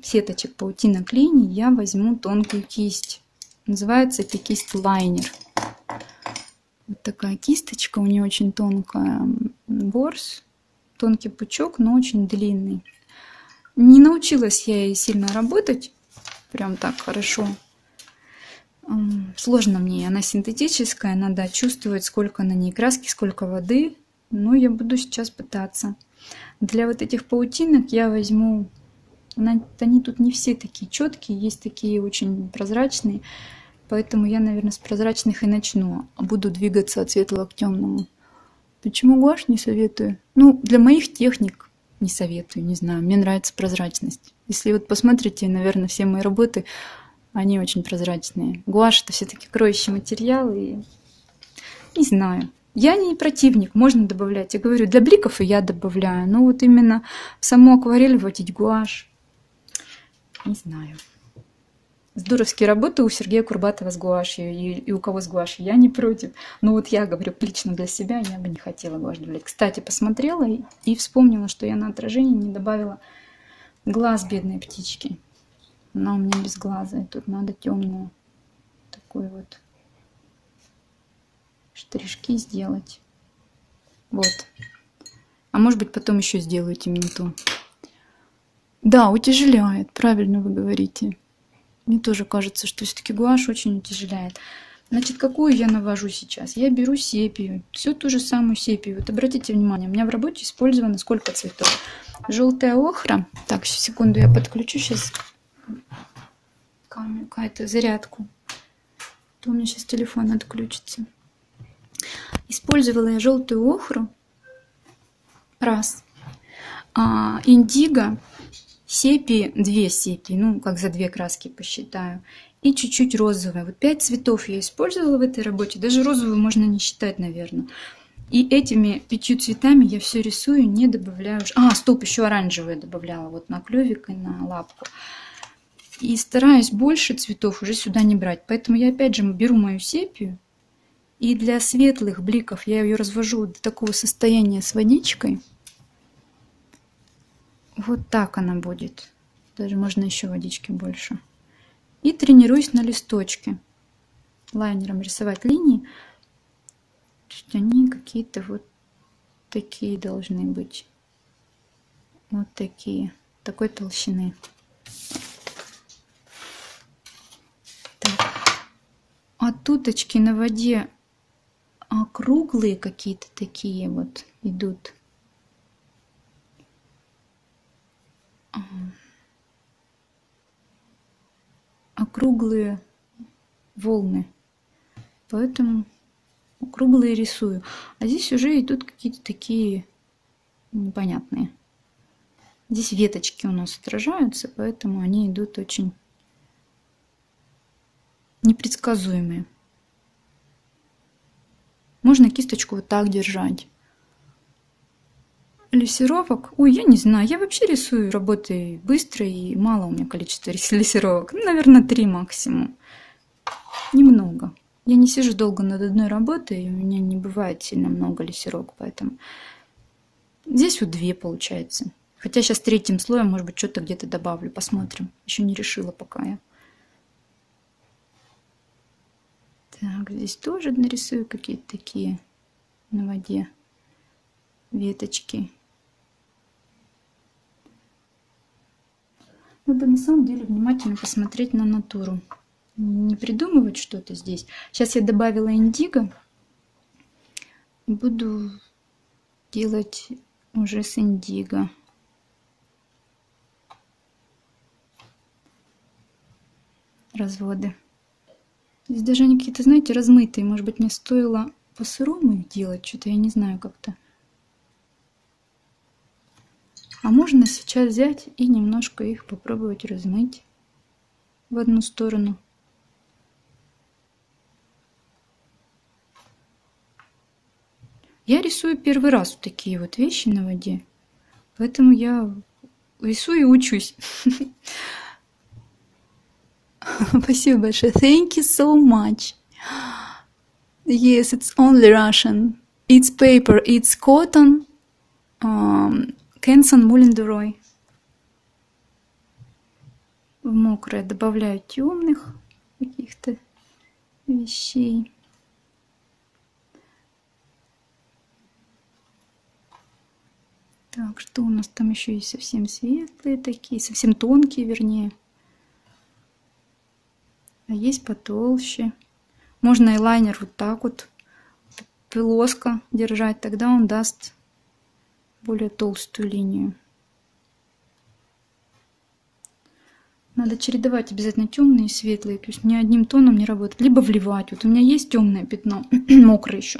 сеточек паутинок линий я возьму тонкую кисть. Называется эта кисть лайнер. Вот такая кисточка, у нее очень тонкая борс, тонкий пучок, но очень длинный. Не научилась я ей сильно работать, прям так хорошо. Сложно мне, она синтетическая, надо чувствовать, сколько на ней краски, сколько воды. Но я буду сейчас пытаться. Для вот этих паутинок я возьму, они тут не все такие четкие, есть такие очень прозрачные. Поэтому я, наверное, с прозрачных и начну, а буду двигаться от светлого к темному. Почему гуашь не советую? Ну, для моих техник не советую, не знаю. Мне нравится прозрачность. Если вот посмотрите, наверное, все мои работы, они очень прозрачные. Гуашь — это все-таки кроющий материал, и не знаю. Я не противник, можно добавлять. Я говорю, для бликов и я добавляю. Но вот именно в саму акварель вводить гуашь, не знаю. Здоровские работы у Сергея Курбатова с гуашью и, и у кого с гуашью, я не против. Но вот я говорю, лично для себя я бы не хотела гуашь добавлять. Кстати, посмотрела и, и вспомнила, что я на отражении не добавила глаз бедной птички. Она у меня без глаза, и тут надо темную такой вот штришки сделать. Вот. А может быть, потом еще сделаю темноту. Да, утяжеляет, правильно вы говорите. Мне тоже кажется, что все-таки гуашь очень утяжеляет. Значит, какую я навожу сейчас? Я беру сепию. Все ту же самую сепию. Вот обратите внимание, у меня в работе использовано сколько цветов? Желтая охра. Так, сейчас, секунду, я подключу сейчас какую-то зарядку. То у меня сейчас телефон отключится. Использовала я желтую охру. Раз. А, индиго. Сепии, две сепии, ну, как за две краски посчитаю. И чуть-чуть розовая. Вот пять цветов я использовала в этой работе. Даже розовую можно не считать, наверное. И этими пятью цветами я все рисую, не добавляю. А, стоп, еще оранжевую добавляла. Вот на клювик и на лапку. И стараюсь больше цветов уже сюда не брать. Поэтому я опять же беру мою сепию. И для светлых бликов я ее развожу до такого состояния с водичкой. Вот так она будет. Даже можно еще водички больше. И тренируюсь на листочке. Лайнером рисовать линии. То есть они какие-то вот такие должны быть. Вот такие. Такой толщины. Так. А туточки на воде округлые какие-то такие вот идут. Округлые волны, поэтому округлые рисую. А здесь уже идут какие-то такие непонятные. Здесь веточки у нас отражаются, поэтому они идут очень непредсказуемые. Можно кисточку вот так держать. Лессировок. Ой, я не знаю. Я вообще рисую работы быстро, и мало у меня количество лессировок. Ну, наверное, три максимум. Немного. Я не сижу долго над одной работой, и у меня не бывает сильно много лессировок, поэтому... Здесь вот две получается. Хотя сейчас третьим слоем, может быть, что-то где-то добавлю. Посмотрим. Еще не решила пока я. Так, здесь тоже нарисую какие-то такие на воде веточки. Надо на самом деле внимательно посмотреть на натуру. Не придумывать что-то здесь. Сейчас я добавила индиго. Буду делать уже с индиго. Разводы. Здесь даже они какие-то, знаете, размытые. Может быть, мне стоило по-сырому их делать. Что-то я не знаю как-то. А можно сейчас взять и немножко их попробовать размыть в одну сторону. Я рисую первый раз вот такие вот вещи на воде. Поэтому я рисую и учусь. Спасибо большое. Thank you so much. Yes, it's only Russian. It's paper, it's cotton. Um, Кэнсон Мулен дю Руа. В мокрое добавляю темных каких-то вещей. Так, что у нас там еще есть совсем светлые такие, совсем тонкие, вернее. А есть потолще. Можно и лайнер вот так вот плоско держать, тогда он даст более толстую линию. Надо чередовать обязательно темные и светлые, то есть ни одним тоном не работать. Либо вливать. Вот у меня есть темное пятно, мокрое еще.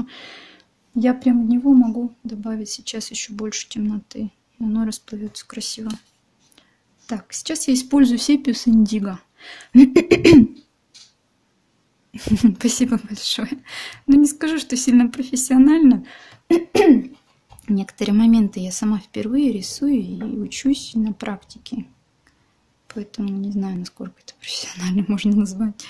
Я прям в него могу добавить сейчас еще больше темноты. И оно расплывется красиво. Так, сейчас я использую сепию индиго. Спасибо большое. Но не скажу, что сильно профессионально. Некоторые моменты я сама впервые рисую и учусь на практике. Поэтому не знаю, насколько это профессионально можно назвать.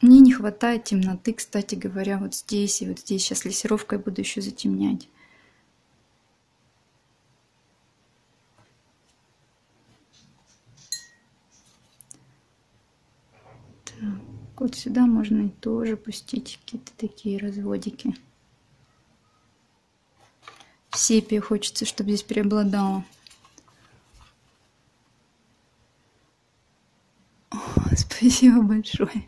Мне не хватает темноты, кстати говоря, вот здесь и вот здесь. Сейчас лессировкой буду еще затемнять. Вот сюда можно тоже пустить какие-то такие разводики. В сепии хочется, чтобы здесь преобладало. О, спасибо большое.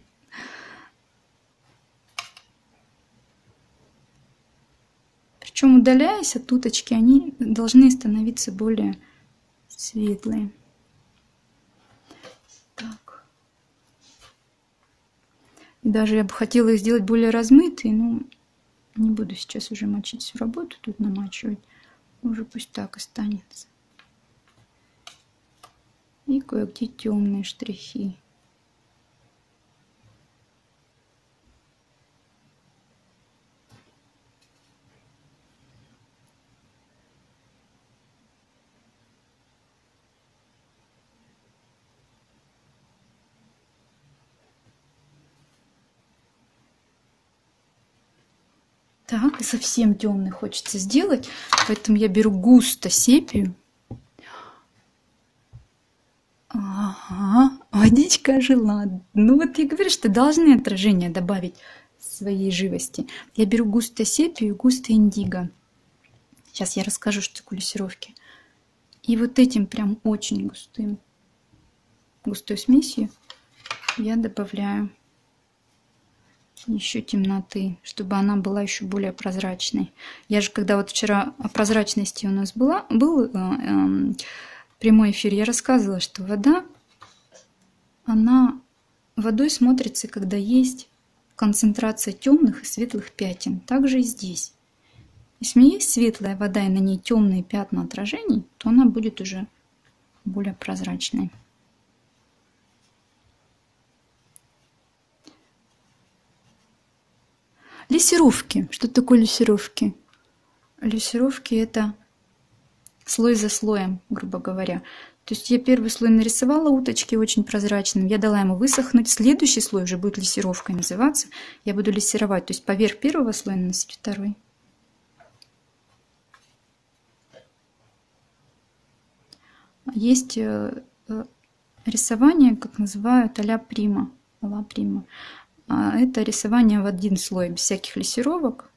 Причем, удаляясь от уточки, они должны становиться более светлые. И даже я бы хотела их сделать более размытые, но не буду сейчас уже мочить всю работу, тут намачивать. Уже пусть так останется. И кое-где темные штрихи. Так, и совсем темный хочется сделать, поэтому я беру густо сепию. Ага, водичка ожила. Ну вот я говорю, что должны отражения добавить своей живости. Я беру густо сепию и густо индиго. Сейчас я расскажу, что кулиссировки. И вот этим прям очень густым, густой смесью я добавляю еще темноты, чтобы она была еще более прозрачной. Я же, когда вот вчера о прозрачности у нас была, был э, э, прямой эфир, я рассказывала, что вода, она водой смотрится, когда есть концентрация темных и светлых пятен. Также и здесь. Если у меня есть светлая вода и на ней темные пятна отражений, то она будет уже более прозрачной. Лессировки. Что такое лессировки? Лессировки — это слой за слоем, грубо говоря. То есть я первый слой нарисовала уточки очень прозрачным, я дала ему высохнуть. Следующий слой уже будет лессировкой называться. Я буду лессировать, то есть поверх первого слоя наносить второй. Есть рисование, как называют, а-ля прима. А-ля прима. Это рисование в один слой, без всяких лессировок.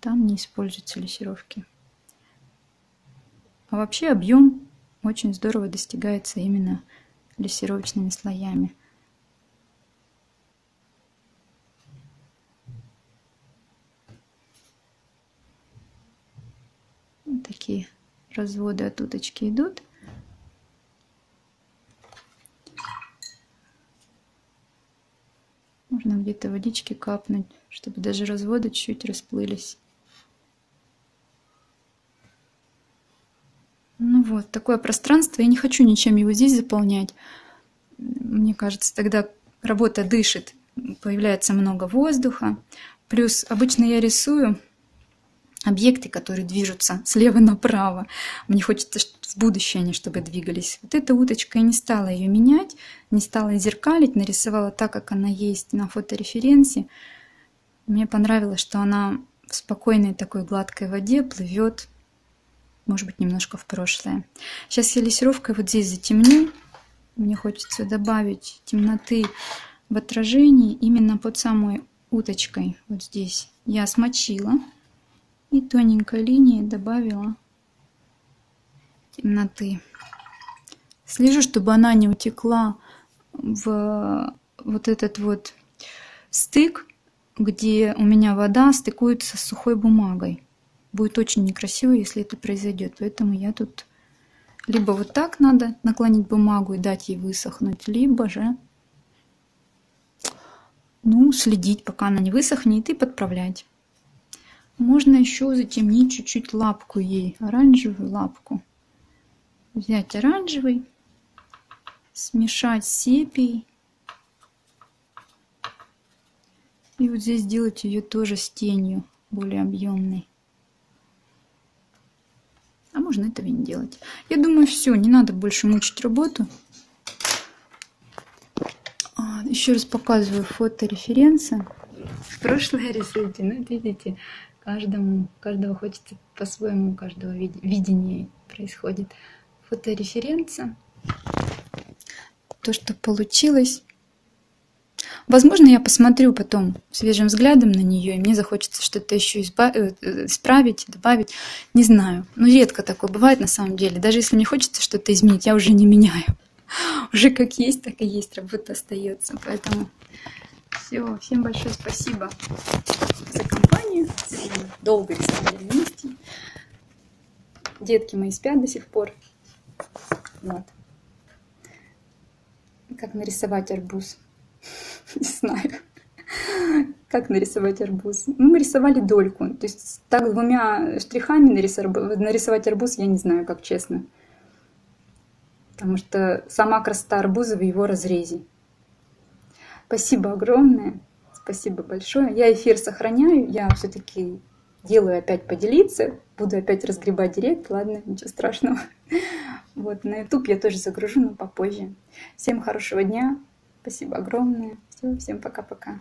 Там не используются лессировки. А вообще объем очень здорово достигается именно лессировочными слоями. Вот такие разводы от уточки идут. Можно где-то водички капнуть, чтобы даже разводы чуть-чуть расплылись. Ну вот, такое пространство. Я не хочу ничем его здесь заполнять. Мне кажется, тогда работа дышит, появляется много воздуха. Плюс обычно я рисую объекты, которые движутся слева направо. Мне хочется в будущее они, чтобы двигались. Вот эта уточка, я не стала ее менять, не стала зеркалить, нарисовала так, как она есть на фотореференсе. Мне понравилось, что она в спокойной такой гладкой воде плывет, может быть, немножко в прошлое. Сейчас я лессировкой вот здесь затемню. Мне хочется добавить темноты в отражении именно под самой уточкой. Вот здесь я смочила. И тоненькой линией добавила темноты. Слежу, чтобы она не утекла в вот этот вот стык, где у меня вода стыкуется с сухой бумагой. Будет очень некрасиво, если это произойдет. Поэтому я тут либо вот так надо наклонить бумагу и дать ей высохнуть, либо же ну, следить, пока она не высохнет, и подправлять. Можно еще затемнить чуть-чуть лапку ей, оранжевую лапку. Взять оранжевый, смешать с сепией. И вот здесь сделать ее тоже с тенью, более объемной. А можно этого не делать. Я думаю, все, не надо больше мучить работу. Еще раз показываю фото референса. В прошлое рисуйте, ну, видите... Каждому, каждого хочется по-своему, у каждого видение происходит. Фотореференция. То, что получилось. Возможно, я посмотрю потом свежим взглядом на нее, и мне захочется что-то еще исправить, добавить. Не знаю. Но редко такое бывает на самом деле. Даже если мне хочется что-то изменить, я уже не меняю. Уже как есть, так и есть. Работа остается. Поэтому все. Всем большое спасибо за компанию. Долго рисовали вместе. Детки мои спят до сих пор. Вот. Как нарисовать арбуз? Не знаю. Как нарисовать арбуз? Ну, мы рисовали дольку. То есть так двумя штрихами нарисовать арбуз я не знаю, как честно. Потому что сама красота арбуза в его разрезе. Спасибо огромное. Спасибо большое. Я эфир сохраняю. Я все-таки делаю опять поделиться. Буду опять разгребать директ. Ладно, ничего страшного. Вот, на YouTube я тоже загружу, но попозже. Всем хорошего дня. Спасибо огромное. Все, всем пока-пока.